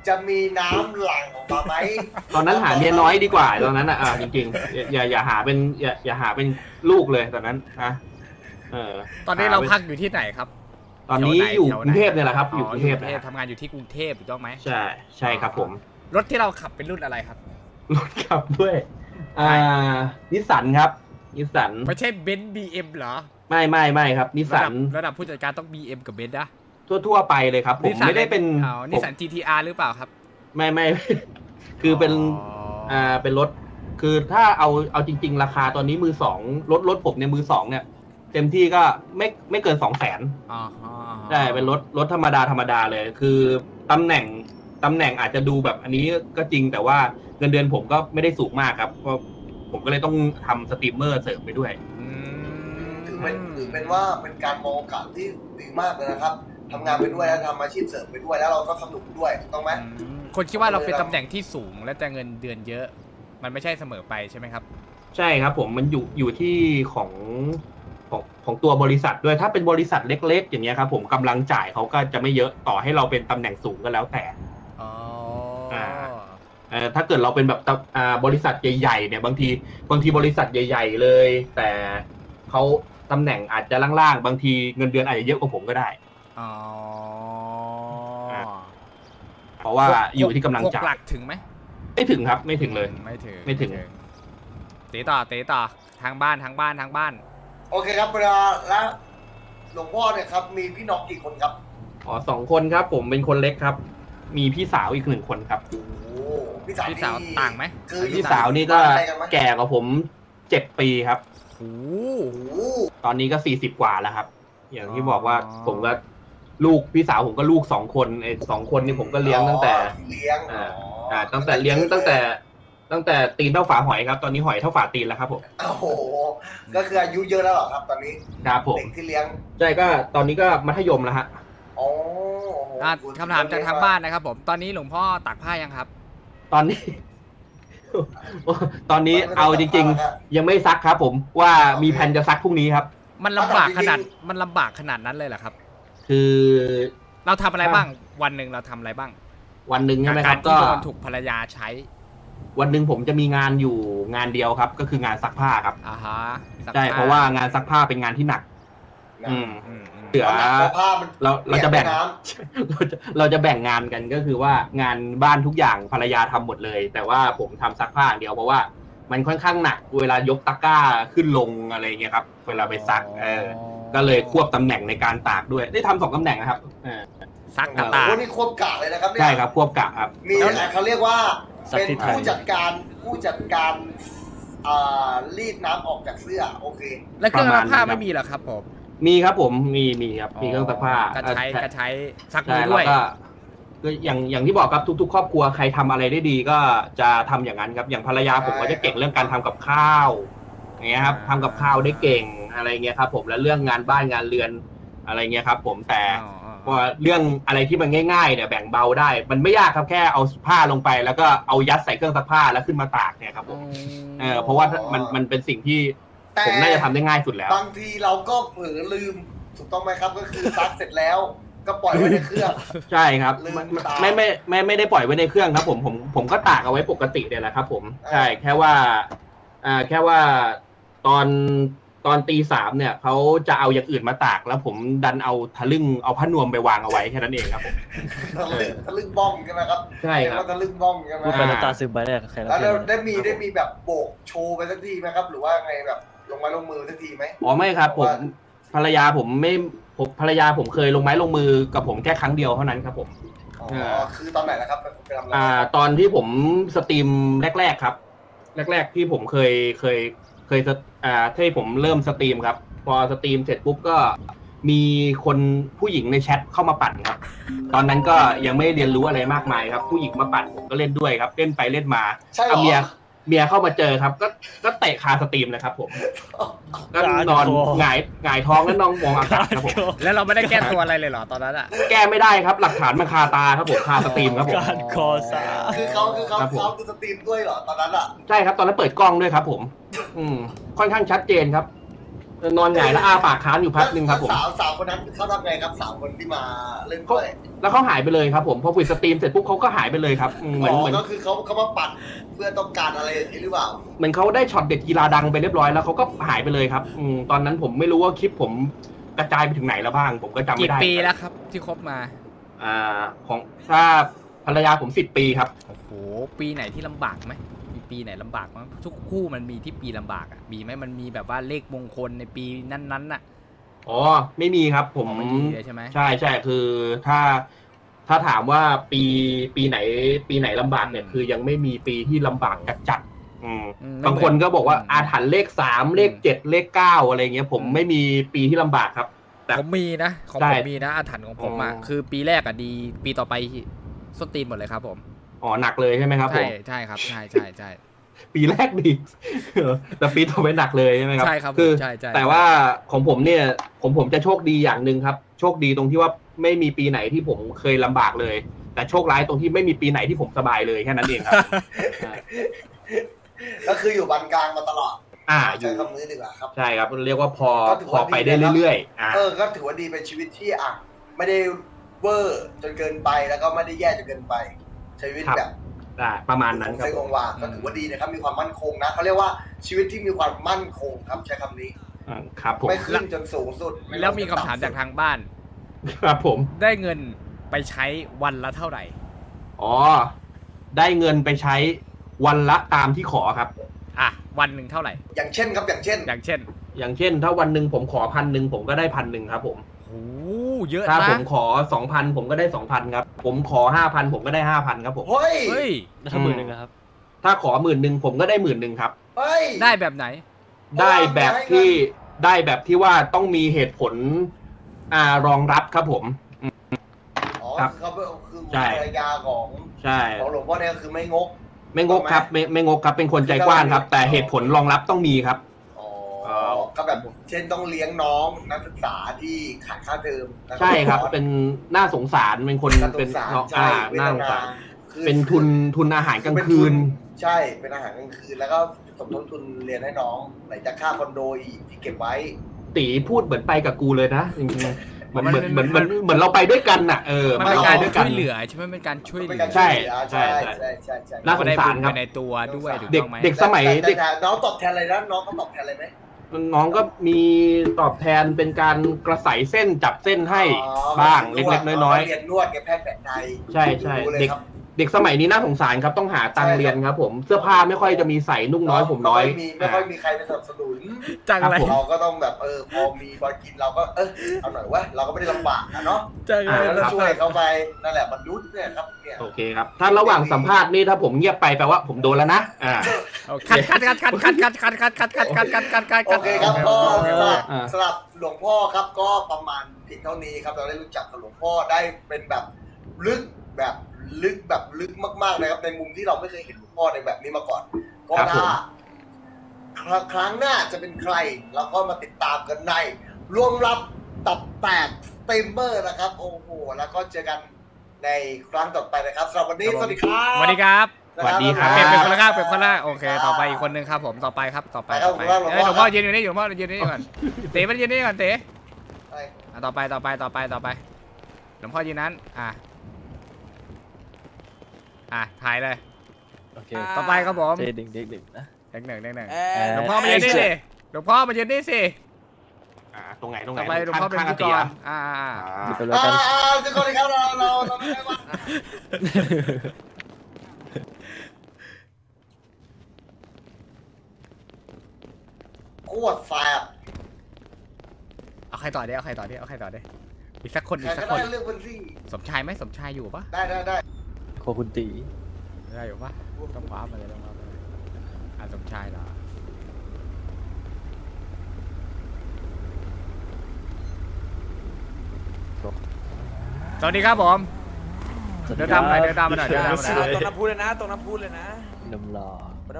จะมีน้ำหลั่งออกมาไหมตอนนั้นหาเมียน้อยดีกว่าตอนนั้นอ่ะจริงๆอย่าหาเป็นอย่าหาเป็นลูกเลยตอนนั้นนะตอนนี้เราพักอยู่ที่ไหนครับตอนนี้อยู่กรุงเทพเนี่ยแหละครับอยู่กรุงเทพทำงานอยู่ที่กรุงเทพถูกต้องไหมใช่ครับผมรถที่เราขับเป็นรุ่นอะไรครับรถขับด้วยนิสสันครับนิสสันไม่ใช่เบนซ์บีเอ็มเหรอไม่ครับนิสสันระดับผู้จัดการต้องบีเอ็มกับเบนซ์นะทั่วไปเลยครับผมไม่ได้เป็นนิสสัน GTR หรือเปล่าครับไม่คือเป็นเป็นรถคือถ้าเอาจริงๆราคาตอนนี้มือสองรถผมเนี่ยมือสองเนี่ยเต็มที่ก็ไม่เกิน200,000ใช่เป็นรถธรรมดาเลยคือตำแหน่งอาจจะดูแบบอันนี้ก็จริงแต่ว่าเงินเดือนผมก็ไม่ได้สูงมากครับก็ผมก็เลยต้องทำสตรีมเมอร์เสริมไปด้วยถือเป็นว่าเป็นการมองโอกาสที่ดีมากเลยนะครับทำงานไปด้วยแล้วทำอาชีพเสริมไปด้วยแล้วเราก็สนุกด้วยถูกต้องไหมคนคิดว่าเราเป็นตำแหน่งที่สูงและแต่เงินเดือนเยอะมันไม่ใช่เสมอไปใช่ไหมครับใช่ครับผมมันอยู่ที่ของตัวบริษัทด้วยถ้าเป็นบริษัทเล็กๆอย่างเงี้ยครับผมกำลังจ่ายเขาก็จะไม่เยอะต่อให้เราเป็นตำแหน่งสูงก็แล้วแต่ถ้าเกิดเราเป็นแบบบริษัทใหญ่ๆเนี่ยบางทีบริษัทใหญ่ๆเลยแต่เขาตำแหน่งอาจจะล่างๆบางทีเงินเดือนอาจจะเยอะกว่าผมก็ได้เพราะว่าอยู่ที่กำลังจ่ายหลักถึงไหมไม่ถึงครับไม่ถึงเลยไม่ถึงเตะต่อทางบ้านโอเคครับเวลาแล้วหลวงพ่อเนี่ยครับมีพี่น้องกี่คนครับอ๋อ2 คนครับผมเป็นคนเล็กครับมีพี่สาวอีก1 คนครับโอ้พี่สาวต่างไหมคือพี่สาวนี่ก็แก่กว่าผม7 ปีครับโอ้ตอนนี้ก็40 กว่าแล้วครับอย่างที่บอกว่าผมก็ลูกพี่สาวผมก็ลูก2 คนไอ้2 คนนี่ผมก็เลี้ยงตั้งแต่ตีนเท่าฝาหอยครับตอนนี้หอยเท่าฝาตีนแล้วครับผมโอ้โหก็คืออายุเยอะแล้วเหรอครับตอนนี้ครับผมเด็กที่เลี้ยงใช่ก็ตอนนี้ก็มัธยมแล้วฮะอ๋อคำถามจากทางบ้านนะครับผมตอนนี้หลวงพ่อตากผ้ายังครับตอนนี้เอาจริงๆยังไม่ซักครับผมว่ามีแผนจะซักพรุ่งนี้ครับมันลำบากขนาดนั้นเลยเหรอครับคือเราทำอะไรบ้างวันหนึ่งเราทำอะไรบ้างวันหนึ่งใช่ไหมครับก็ถูกภรรยาใช้วันหนึ่งผมจะมีงานอยู่งานเดียวครับก็คืองานซักผ้าครับใช่เพราะว่างานซักผ้าเป็นงานที่หนักเสือเราจะแบ่งงานกันก็คือว่างานบ้านทุกอย่างภรรยาทำหมดเลยแต่ว่าผมทำซักผ้าเดียวเพราะว่ามันค่อนข้างหนักเวลายกตะกร้าขึ้นลงอะไรเงี้ยครับเวลาไปซักก็เลยควบตำแหน่งในการตากด้วยได้ทำ2 ตำแหน่งนะครับซักกับตากนี่ควบกะเลยนะครับใช่ครับควบกะครับมีอะไรเขาเรียกว่าเป็นผู้จัดการรีดน้ำออกจากเสื้อโอเคแล้วเครื่องซักผ้าไม่มีหรอครับผมมีครับผมมีครับมีเครื่องซักผ้ากระใช้ซักด้วยก็อย่างที่บอกครับทุกๆครอบครัวใครทำอะไรได้ดีก็จะทำอย่างนั้นครับอย่างภรรยาผมก็จะเก่งเรื่องการทำกับข้าวอย่างเงี้ยครับทำกับข้าวได้เก่งอะไรเงี้ยครับผมแล้วเรื่องงานบ้านงานเรือนอะไรเงี้ยครับผมแต่พอเรื่องอะไรที่มันง่ายๆเนี่ยแบ่งเบาได้มันไม่ยากครับแค่เอาผ้าลงไปแล้วก็เอายัดใส่เครื่องซักผ้าแล้วขึ้นมาตากเนี่ยครับผมเพราะว่ามันเป็นสิ่งที่ผมน่าจะทำได้ง่ายสุดแล้วบางทีเราก็เผลอลืมถูกต้องไหมครับก็คือซักเสร็จแล้วก็ปล่อยไว้ในเครื่องใช่ครับไม่ได้ปล่อยไว้ในเครื่องครับผมก็ตากเอาไว้ปกติเนี่ยแหละครับผมใช่แค่ว่าตอนตี 3เนี่ยเขาจะเอาอย่างอื่นมาตากแล้วผมดันเอาทะลึ่งเอาผ้านวมไปวางเอาไว้แค่นั้นเองครับผมทะลึ่งบ้องใช่ไหมครับใช่ครับทะลึ่งบ้องใช่ไหมพูดไปตาซึมไปได้ใครแล้วได้มีแบบโบกโชว์ไปสักทีไหมครับหรือว่าไงแบบลงไม้ลงมือสักทีไหมอ๋อไม่ครับผมภรรยาผมเคยลงไม้ลงมือกับผมแค่ครั้งเดียวเท่านั้นครับผมอ๋อคือตอนไหนนะครับตอนที่ผมสตรีมแรกๆครับแรกๆที่ผมเคยที่ผมเริ่มสตรีมครับพอสตรีมเสร็จปุ๊บก็มีคนผู้หญิงในแชทเข้ามาปั่นครับตอนนั้นก็ยังไม่เรียนรู้อะไรมากมายครับผู้หญิงมาปั่นผมก็เล่นด้วยครับเล่นไปเล่นมาเมียเข้ามาเจอครับก็เตะคาสตรีมเลยครับผมก็นอนหงายท้องแล้วนอนมองอากาศครับผมแล้วเราไม่ได้แก้ตัวอะไรเลยเหรอตอนนั้นอ่ะแก้ไม่ได้ครับหลักฐานมันคาตาครับผมคาสตรีมครับผมคือเขาดูสตรีมด้วยเหรอตอนนั้นอ่ะใช่ครับตอนนั้นเปิดกล้องด้วยครับผมค่อนข้างชัดเจนครับ นอนหงายแล้วอาปากค้างอยู่พักหนึ่งครับผมสาวคนนั้นเขาทำไงครับสาวคนที่มาเล่นด้วยแล้วเขาหายไปเลยครับผมพอปิดสตรีมเสร็จปุ๊บเขาก็หายไปเลยครับเหมือนก็คือเขามาปัดเพื่อต้องการอะไรอย่างนี้หรือเปล่าเหมือนเขาได้ช็อตเด็ดกีฬาดังไปเรียบร้อยแล้วเขาก็หายไปเลยครับตอนนั้นผมไม่รู้ว่าคลิปผมกระจายไปถึงไหนแล้วบ้างผมก็จำไม่ได้กี่ปีแล้วครับที่คบมาของถ้าภรรยาผม10 ปีครับโอ้โหปีไหนที่ลำบากไหมมีปีไหนลำบากมั้งทุกคู่มันมีที่ปีลำบากอ่ะมีไหมมันมีแบบว่าเลขมงคลในปีนั้นๆน่ะอ๋อไม่มีครับผมไม่มีเลยใช่ไหมใช่คือถ้าถามว่าปีไหนลำบากเนี่ยคือยังไม่มีปีที่ลำบากจัดบางคนก็บอกว่าอาถรรพ์เลข3เลข7เลข9อะไรเงี้ยผมไม่มีปีที่ลำบากครับแต่ผมมีนะของผมมีนะอาถรรพ์ของผมอะคือปีแรกอะดีปีต่อไปส้นตีนหมดเลยครับผมอ๋อหนักเลยใช่ไหมครับผมใช่ครับใช่ปีแรกดีแต่ปีต่อไปหนักเลยใช่ไหมครับใช่ครับคือแต่ว่าของผมเนี่ยผมจะโชคดีอย่างหนึ่งครับโชคดีตรงที่ว่าไม่มีปีไหนที่ผมเคยลำบากเลยแต่โชคร้ายตรงที่ไม่มีปีไหนที่ผมสบายเลยแค่นั้นเองครับก็คืออยู่บานกลางมาตลอดใช้คำนี้ดีกว่าครับใช่ครับเรียกว่าพอไปได้เรื่อยๆก็ถือว่าดีเป็นชีวิตที่ไม่ได้เวอร์จนเกินไปแล้วก็ไม่ได้แย่จนเกินไปชีวิตแบบประมาณนั้นครับองค์วางก็ถือว่าดีนะครับมีความมั่นคงนะเขาเรียกว่าชีวิตที่มีความมั่นคงครับใช้คำนี้ครับผมไม่ขึ้นจนสูงสุดแล้วมีคำถามจากทางบ้านครับผมได้เงินไปใช้วันละเท่าไหร่อ๋อได้เงินไปใช้วันละตามที่ขอครับวันหนึ่งเท่าไหร่อย่างเช่นครับอย่างเช่นถ้าวันหนึ่งผมขอ1,000ผมก็ได้1,000ครับผมถ้าผมขอ 2,000 ผมก็ได้ 2,000 ครับผมขอ 5,000 ผมก็ได้ 5,000 ครับผมเฮ้ยถ้า10,000ครับถ้าขอ10,000ผมก็ได้10,000ครับเฮ้ยได้แบบไหนได้แบบที่ว่าต้องมีเหตุผลรองรับครับผมอ๋อครับคือภรรยาของหลวงพ่อเนี่ยคือไม่งกครับไม่งกครับเป็นคนใจกว้างครับแต่เหตุผลรองรับต้องมีครับก็แบบเช่นต้องเลี้ยงน้องนักศึกษาที่ขาดค่าเทอมใช่ครับเป็นน่าสงสารเป็นคนเป็นน่าสงสารเป็นทุนอาหารกลางคืนใช่เป็นอาหารกลางคืนแล้วก็สมทบทุนเรียนให้น้องไหนจะค่าคอนโดอีกที่เก็บไว้ตีพูดเหมือนไปกับกูเลยนะจริงๆเหมือนเราไปด้วยกันน่ะมันเป็นการช่วยเหลือใช่ไหมเป็นการช่วยเหลือใช่น่าสงสารครับในตัวด้วยเด็กสมัยเด็กน้องตอบแทนอะไรนะน้องก็ตอบแทนอะไรไหมน้องก็มีตอบแทนเป็นการกระใสเส้นจับเส้นให้บ้างเล็กๆน้อยๆเรียนนวดกับแพทย์แผนไทยใช่เด็กสมัยนี้น่าสงสารครับต้องหาตังค์เรียนครับผมเสื้อผ้าไม่ค่อยจะมีใส่นุ่งน้อยผมน้อยไม่ค่อยมีใครไปสนับสนุนจังอะไรเราก็ต้องแบบพอมีพอกินเราก็เอาหน่อยวะเราก็ไม่ได้ลำบากนะเนาะแล้วช่วยเขาไปนั่นแหละบรรลุเนี่ยครับเนี่ยโอเคครับถ้าระหว่างสัมภาษณ์นี่ถ้าผมเงียบไปแปลว่าผมโดนแล้วนะคัดโอเคครับก็สำหรับหลวงพ่อครับก็ประมาณเพียงเท่านี้ครับเราได้รู้จักกับหลวงพ่อได้เป็นแบบลึกมากๆนะครับในมุมที่เราไม่เคยเห็นหลวงพ่อในแบบนี้มาก่อนก็ถ้าครั้งหน้าจะเป็นใครเราก็มาติดตามกันในรวมรับตับแตกสตรีมเมอร์นะครับโอ้โหแล้วก็เจอกันในครั้งต่อไปนะครับสำหรับวันนี้สวัสดีครับสวัสดีครับสวัสดีครับเป็นคนละครับเป็นคนละโอเคต่อไปอีกคนหนึ่งครับผมต่อไปหลวงพ่อยืนอยู่นี่หลวงพ่อยืนนี่ก่อนเต๋มันยืนนี่ก่อนเต๋ต่อไปหลวงพ่อยืนนั้นถ่ายเลยต่อไปครับผมเด็กนะเด็กหนึ่งหลวงพ่อมาเย็นนี่สิหลวงพ่อมาเย็นนี่สิตรงไหนต่อไปหลวงพ่อเป็นผู้กรทุกคนครับเราไม่ได้ว่าโคตรแซ่บเอาใครต่อได้อีกสักคนสมชายอยู่ปะได้โคคุณตีได้อยู่ปะต้องว้ามาเลยสมชายเหรอสวัสดีครับผมเดินตามมาหน่อยตรงน้ำพุเลยนะน้ำหล่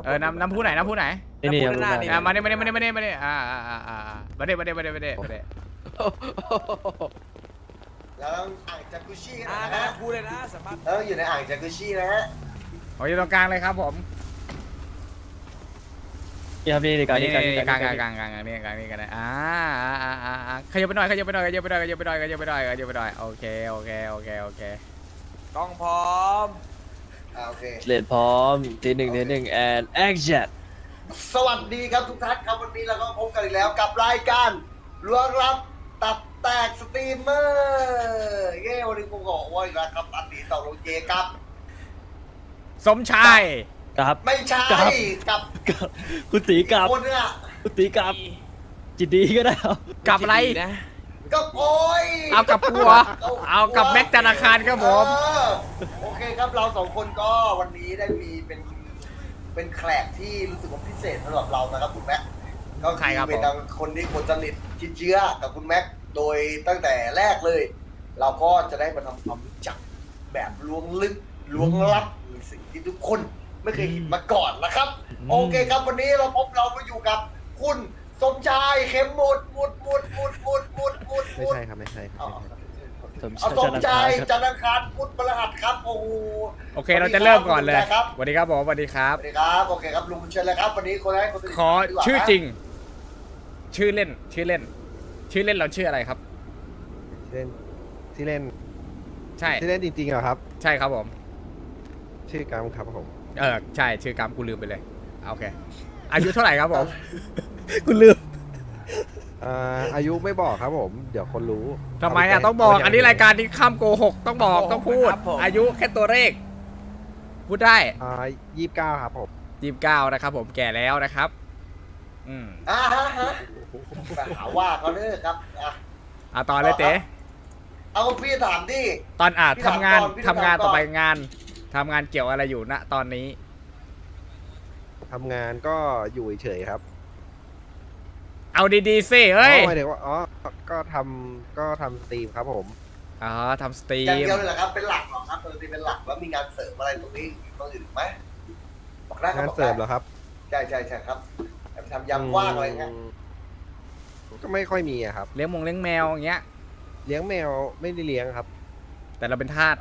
อน้ำพุไหนนี่มาเนี่ยมาเนี่ยแล้วอ่างจักรุชี่นะพูดเลยนะสามารถอยู่ในอ่างจักรุชี่นะฮะอยู่ตรงกลางเลยครับผม นี่ครับพี่ในการนี่กลางนี่กันนะขยับไปหน่อยขยับไปหน่อยโอเคกล้องพร้อมโอเคเลดพร้อมทีหนึ่งแอนแอคชั่นสวัสดีครับทุกท่านครับวันนี้เราก็พบกันอีกแล้วกับรายการล้วงลับตับแตกสตรีมเมอร์เย้วันนี้ผมก็ว่าอีกแล้วครับอันนี้ต่อลงเจกับสมชายครับไม่ใช่กับคุณตีกับคนน่ะคุณตีกับจิตดีก็ได้กับอะไรนะกับโอยเอากับปัวเอากับแม็กธนาคารครับผมโอเคครับเราสองคนก็วันนี้ได้มีเป็นแขกที่รู้สึกว่าพิเศษสำหรับเรานะครับคุณแม็กก็ใครครับเป็นคนที่คนสนิทชิดเชื้อกับคุณแม็กโดยตั้งแต่แรกเลยเราก็จะได้มาทำความรู้จักแบบล้วงลึกล้วงลับในสิ่งที่ทุกคนไม่เคยเห็นมาก่อนนะครับโอเคครับวันนี้เรามาอยู่กับคุณสมชายเข็มหมดไม่ใช่ครับสมชายจันทร์อังคารพุธพฤหัสครับโอ้โหโอเคเราจะเริ่มก่อนเลยสวัสดีครับผมสวัสดีครับโอเคครับลุงเชิญเลยครับวันนี้คนแรกขอชื่อจริงชื่อเล่นเราชื่ออะไรครับชื่อเล่นใช่ชื่อเล่นจริงๆเหรอครับใช่ครับผมชื่อกามครับผมใช่ชื่อกามกูลืมไปเลยโอเคอายุเท่าไหร่ครับผมกูลืมอายุไม่บอกครับผมเดี๋ยวคนรู้ทำไมอ่ะต้องบอกอันนี้รายการที่ข้ามโกหกต้องบอกต้องพูดอายุแค่ตัวเลขพูดได้29ครับผม29นะครับผมแก่แล้วนะครับหาว่าเขาเลิกครับต่อเลยเต๋เอาพี่ถามดิตอนทำงานต่อไปทำงานเกี่ยวอะไรอยู่ณตอนนี้ทำงานก็อยู่เฉยครับเอาดีๆสิเฮ้ยก็ทำสตรีมครับผมทำสตรีมอย่างเดียวเลยเหรอครับเป็นหลักหรอครับเป็นหลักแล้วมีงานเสริมอะไรตรงนี้ต้องอยู่ไหมบอกได้งานเสริมเหรอครับใช่ครับทำยำว่างอะไรเงี้ยก็ไม่ค่อยมีครับเลี้ยงมงเลี้ยงแมวอย่างเงี้ยเลี้ยงแมวไม่ได้เลี้ยงครับแต่เราเป็นทาส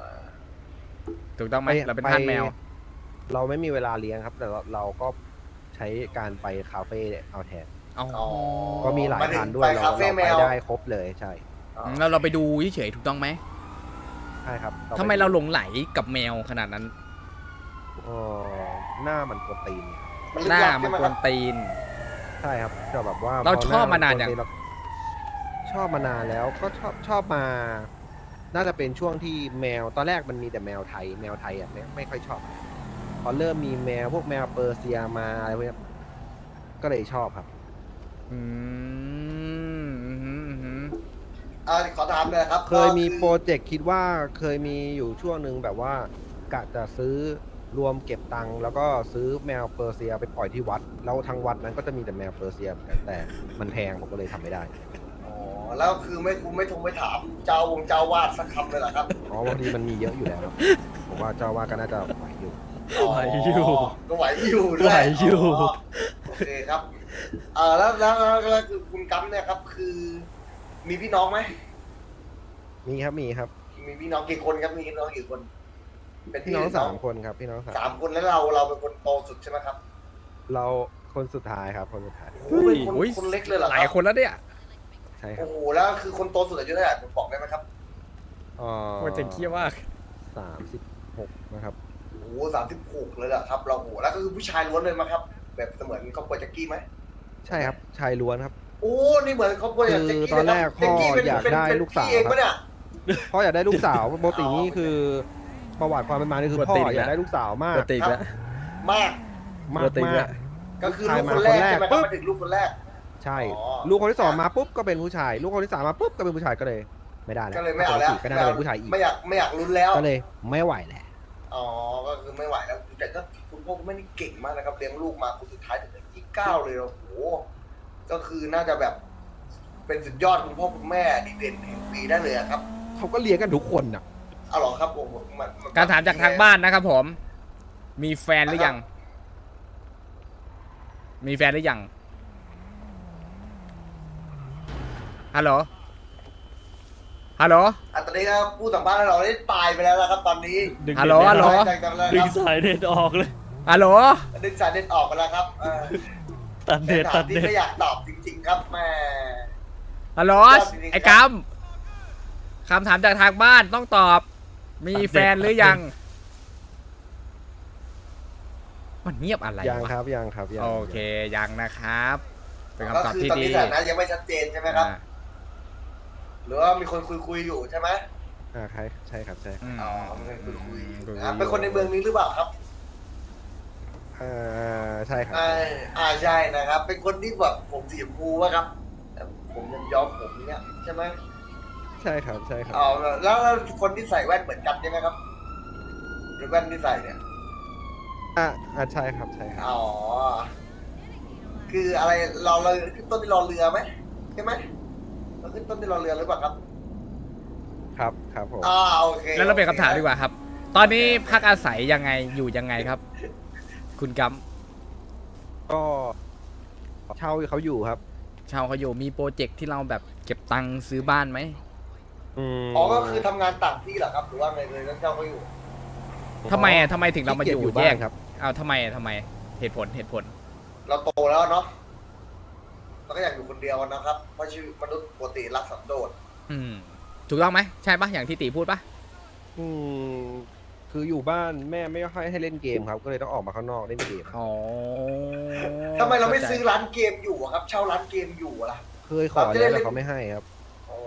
ถูกต้องไหมเราเป็นทาสแมวเราไม่มีเวลาเลี้ยงครับแต่เราก็ใช้การไปคาเฟ่เอาแทนก็มีหลายร้านด้วยเราไปได้ครบเลยใช่แล้วเราไปดูเฉยๆถูกต้องไหมใช่ครับทำไมเราหลงไหลกับแมวขนาดนั้นหน้ามันกวนตีนใช่ครับก็แบบว่าเราชอบมานานอย่างชอบมานานแล้วก็ชอบมาน่าจะเป็นช่วงที่แมวตอนแรกมันมีแต่แมวไทยอ่ะไม่ค่อยชอบพอเริ่มมีแมวพวกแมวเปอร์เซียมาอะไรพวกนี้ก็เลยชอบครับขอถามเลยครับเคยมีโปรเจกต์คิดว่าเคยมีอยู่ช่วงหนึ่งแบบว่ากะจะซื้อรวมเก็บตังค์แล้วก็ซื้อแมวเปอร์เซียไปปล่อยที่วัดแล้วทางวัดนั้นก็จะมีแต่แมวเปอร์เซียแต่มันแพงผมก็เลยทำไม่ได้แล้วคือไม่ถามเจ้าวาดสักคำเลยเหรอครับวันนี้มันมีเยอะอยู่แล้วผมว่าเจ้าวาดก็น่าจะไหวอยู่โอเคครับแล้วคือคุณกั๊มเนี่ยครับคือมีพี่น้องไหมมีครับมีพี่น้องกี่คนครับมีน้องกี่คนเป็นพี่น้อง3 คนครับพี่น้อง3 คนแล้วเราเป็นคนโตสุดใช่ไหมครับเราคนสุดท้ายครับคนสุดท้ายคนเล็กเลยเหรอหลายคนแล้วเนี่ยใช่ครับโอ้โหแล้วคือคนโตสุดอายุเท่าไหร่ผมบอกได้ไหมครับว่าจะเคี้ยวว่า36นะครับโอ้โห36เลยแหละครับเราโหแล้วก็คือผู้ชายล้วนเลยมั้งครับแบบเหมือนครอบครัวแจ็คกี้ไหมใช่ครับชายล้วนครับโอ้นี่เหมือนครอบครัวแจ็คกี้ตอนแรกพ่ออยากได้ลูกสาวครับพ่ออยากได้ลูกสาวปกตินี่คือประวัติความเป็นมานี่คือพ่ออยากได้ลูกสาวมากมากก็คือลูกคนแรกมาถึงลูกคนแรกใช่ลูกคนที่2มาปุ๊บก็เป็นผู้ชายลูกคนที่3มาปุ๊บก็เป็นผู้ชายก็เลยไม่ได้ก็เลยไม่เอาแล้วก็น่าจะเป็นผู้ชายอีกไม่อยากลุ้นแล้วก็เลยไม่ไหวแล้วก็คือไม่ไหวแล้วแต่ก็คุณพ่อคุณแม่นี่เก่งมากนะครับเลี้ยงลูกมาคนสุดท้ายถึง29เลยโอ้โหก็คือน่าจะแบบเป็นสุดยอดคุณพ่อคุณแม่ดีเด่นแห่งปีได้เลยครับเขาก็เลี้ยงกันทุกคนน่ะหรอครับผมการถามจากทางบ้านนะครับผมมีแฟนหรือยังฮัลโหลตอนนี้ครับผู้สัมภาษณ์เราได้ตายไปแล้วนะครับตอนนี้ฮัลโหลดึงสายเด็ดออกเลยฮัลโหลดึงสายเด็ดออกไปแล้วครับ ตัดเด็ดไม่อยากตอบจริงๆครับแม่ฮัลโหลไอ้กำคำถามจากทางบ้านต้องตอบมีแฟนหรือยังมันเงียบอะไรยังครับยังโอเคยังนะครับเป็นคำตอบที่ดีก็คือตอนนี้นะยังไม่ชัดเจนใช่ไหมครับหรือว่ามีคนคุยอยู่ใช่ไหมใช่ครับใช่อ๋อคุยเป็นคนในเมืองนี้หรือเปล่าครับใช่ครับใช่นะครับเป็นคนที่แบบผมสีชมพูวะครับผมย้อมผมเนี้ยใช่ไหมใช่ครับอ๋อแล้วคนที่ใส่แว่นเหมือนกันใช่ไหมครับหรือแว่นที่ใส่เนี่ยใช่ครับอ๋อคืออะไรเราขึ้นต้นที่รอเรือไหมใช่ไหมเราขึ้นต้นที่รอเรือหรือเปล่าครับครับผมโอเคแล้วเราเปลี่ยนคำถามดีกว่าครับตอนนี้พักอาศัยยังไงอยู่ยังไงครับคุณกัมก็เช่าเขาอยู่ครับเช่าเขาอยู่มีโปรเจกต์ที่เราแบบเก็บตังค์ซื้อบ้านไหมอ๋อก็คือทำงานต่างที่เหรอครับหรือว่าไงเลยแล้วเช่าเขาอยู่ทำไมถึงเรามาอยู่แยกครับเอาทำไมเหตุผลเราโตแล้วเนาะเราก็อยากอยู่คนเดียวนะครับเพราะชีวิตมนุษย์ปกติรักสันโดษถูกต้องไหมใช่ปะอย่างที่ตีพูดปะคืออยู่บ้านแม่ไม่ค่อยให้เล่นเกมครับก็เลยต้องออกมาข้างนอกเล่นเกมอ๋อทำไมเราไม่ซื้อร้านเกมอยู่ครับเช่าร้านเกมอยู่ล่ะเคยขอแล้วแต่เขาไม่ให้ครับอ๋อ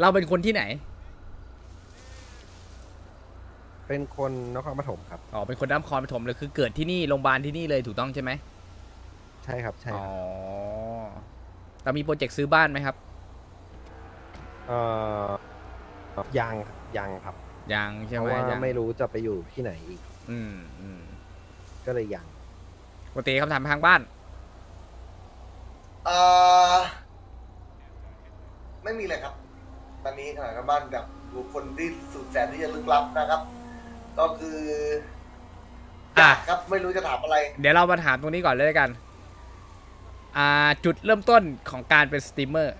เราเป็นคนที่ไหนเป็นคนนครปฐมครับอ๋อเป็นคนนครปฐมเลยคือเกิดที่นี่โรงพยาบาลที่นี่เลยถูกต้องใช่ไหมใช่ครับอ๋อเรามีโปรเจกต์ซื้อบ้านไหมครับยังครับยังใช่ไหมเพราะว่าไม่รู้จะไปอยู่ที่ไหนอีกก็เลยยังปกติคำถามทางบ้านไม่มีเลยครับตอนนี้คำถามทางบ้านกับบุคคลที่สุดแสนที่จะลึกลับนะครับก็คือครับไม่รู้จะถามอะไรเดี๋ยวเรามาถามตรงนี้ก่อนเลยกันจุดเริ่มต้นของการเป็นสตรีมเมอร์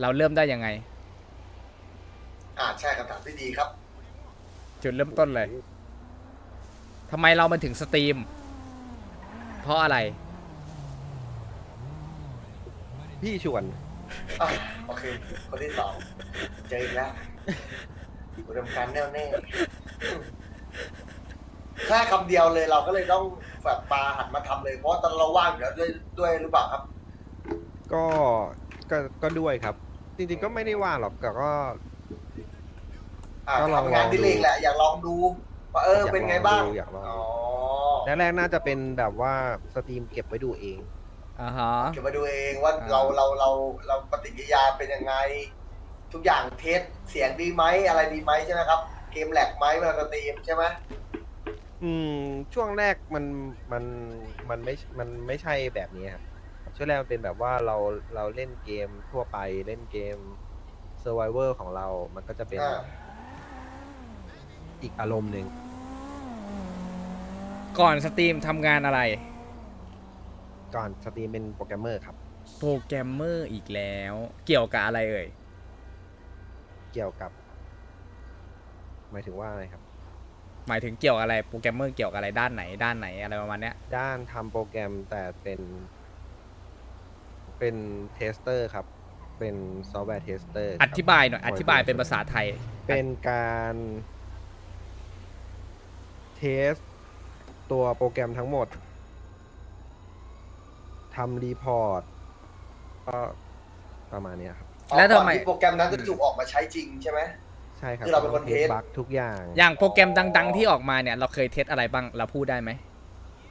เราเริ่มได้ยังไงใช่คำถามที่ดีครับจุดเริ่มต้นเลยทำไมเรามาถึงสตรีมเพราะอะไรพี่ชวนโอเคคนที่สองเจอแล้วอุดมการณ์แน่วแน่แค่คำเดียวเลยเราก็เลยต้องแฝงปลาหันมาทำเลยเพราะตอนเราว่างอยู่แล้วด้วยหรือเปล่าครับก็ด้วยครับจริงๆก็ไม่ได้ว่างหรอกแต่ก็ทำงานดิเลกแหละอยากลองดูว่าเป็นไงบ้างแรกๆน่าจะเป็นแบบว่าสตรีมเก็บไว้ดูเองเก็บไว้ดูเองว่าเราปฏิกิริยาเป็นยังไงทุกอย่างเทสเสียงดีไหมอะไรดีไหมใช่ไหมครับเกมแหลกไหมเวลาสตรีมใช่ไหมช่วงแรกมันไม่ใช่แบบนี้ครับช่วงแรกมันเป็นแบบว่าเราเล่นเกมทั่วไปเล่นเกม Survivor ของเรามันก็จะเป็นอีกอารมณ์หนึ่งก่อนสตรีมทำงานอะไรก่อนสตรีมเป็นโปรแกรมเมอร์ครับโปรแกรมเมอร์อีกแล้วเกี่ยวกับอะไรเอ่ยเกี่ยวกับหมายถึงว่าอะไรครับหมายถึงเกี่ยวอะไรโปรแกรมเมอร์เกี่ยวกับอะไรด้านไหนอะไรประมาณเนี้ยด้านทำโปรแกรมแต่เป็นเทสเตอร์ครับเป็นซอฟต์แวร์เทสเตอร์อธิบายหน่อยอธิบายเป็นภาษาไทยเป็นการเทสตัวโปรแกรมทั้งหมดทำรีพอร์ตก็ประมาณนี้ครับแล้วทำไมโปรแกรมนั้นจะถูกออกมาใช้จริงใช่ไหมใช่ครับคือเราเป็นคนเทสบั๊กทุกอย่างโปรแกรมดังๆที่ออกมาเนี่ยเราเคยเทสอะไรบ้างเราพูดได้ไหม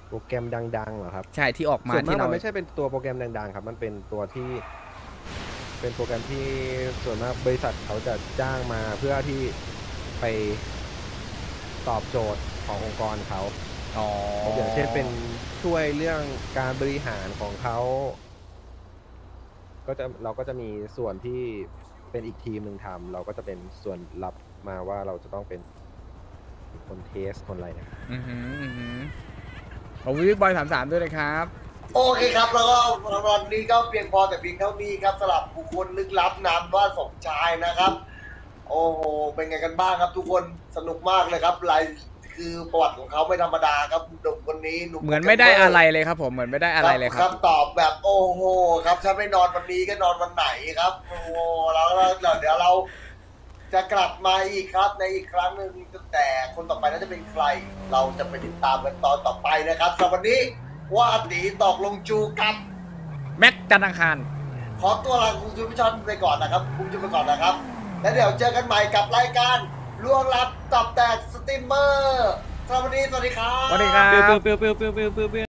โปรแกรมดังๆเหรอครับใช่ที่ออกมาที่เราไม่ใช่เป็นตัวโปรแกรมดังๆครับมันเป็นตัวที่เป็นโปรแกรมที่ส่วนมากบริษัทเขาจะจ้างมาเพื่อที่ไปตอบโจทย์ขององค์กรเขาอย่างเช่นเป็นช่วยเรื่องการบริหารของเขาก็จะเราก็จะมีส่วนที่เป็นอีกทีมหนึ่งทำเราก็จะเป็นส่วนรับมาว่าเราจะต้องเป็นคนเทสคนอะไรนะขอบคุณพี่บอย33ด้วยนะครับโอเคครับแล้วก็ตอนนี้ก็เพียงพอแต่เพียงเท่านี้ครับสำหรับบุคคลลึกลับนามว่าสมชายนะครับโอ้โหเป็นไงกันบ้างครับทุกคนสนุกมากเลยครับไลฟ์ คือประวัติของเขาไม่ธรรมดาครับหนุ่มคนนี้หนุ่มเหมือนไม่ได้อะไรเลยครับผมเหมือนไม่ได้อะไรเลยครับตอบแบบโอ้โหครับฉันไม่นอนวันนี้ก็นอนวันไหนครับโอ้โหแล้วเดี๋ยวเราจะกลับมาอีกครับในอีกครั้งหนึ่งแต่คนต่อไปน่าจะเป็นใครเราจะไปติดตามกันตอนต่อไปนะครับสำหรับวันนี้ว่าตีตอกลงจูกับแม็กจันทร์อังคารขอตัวลาคุณผู้ชมไปก่อนนะครับคุณผู้ชมไปก่อนนะครับแล้วเดี๋ยวเจอกันใหม่กับรายการล่วงลับตับแตกสตรีมเมอร์สวัสดีครับสวัสดีครับ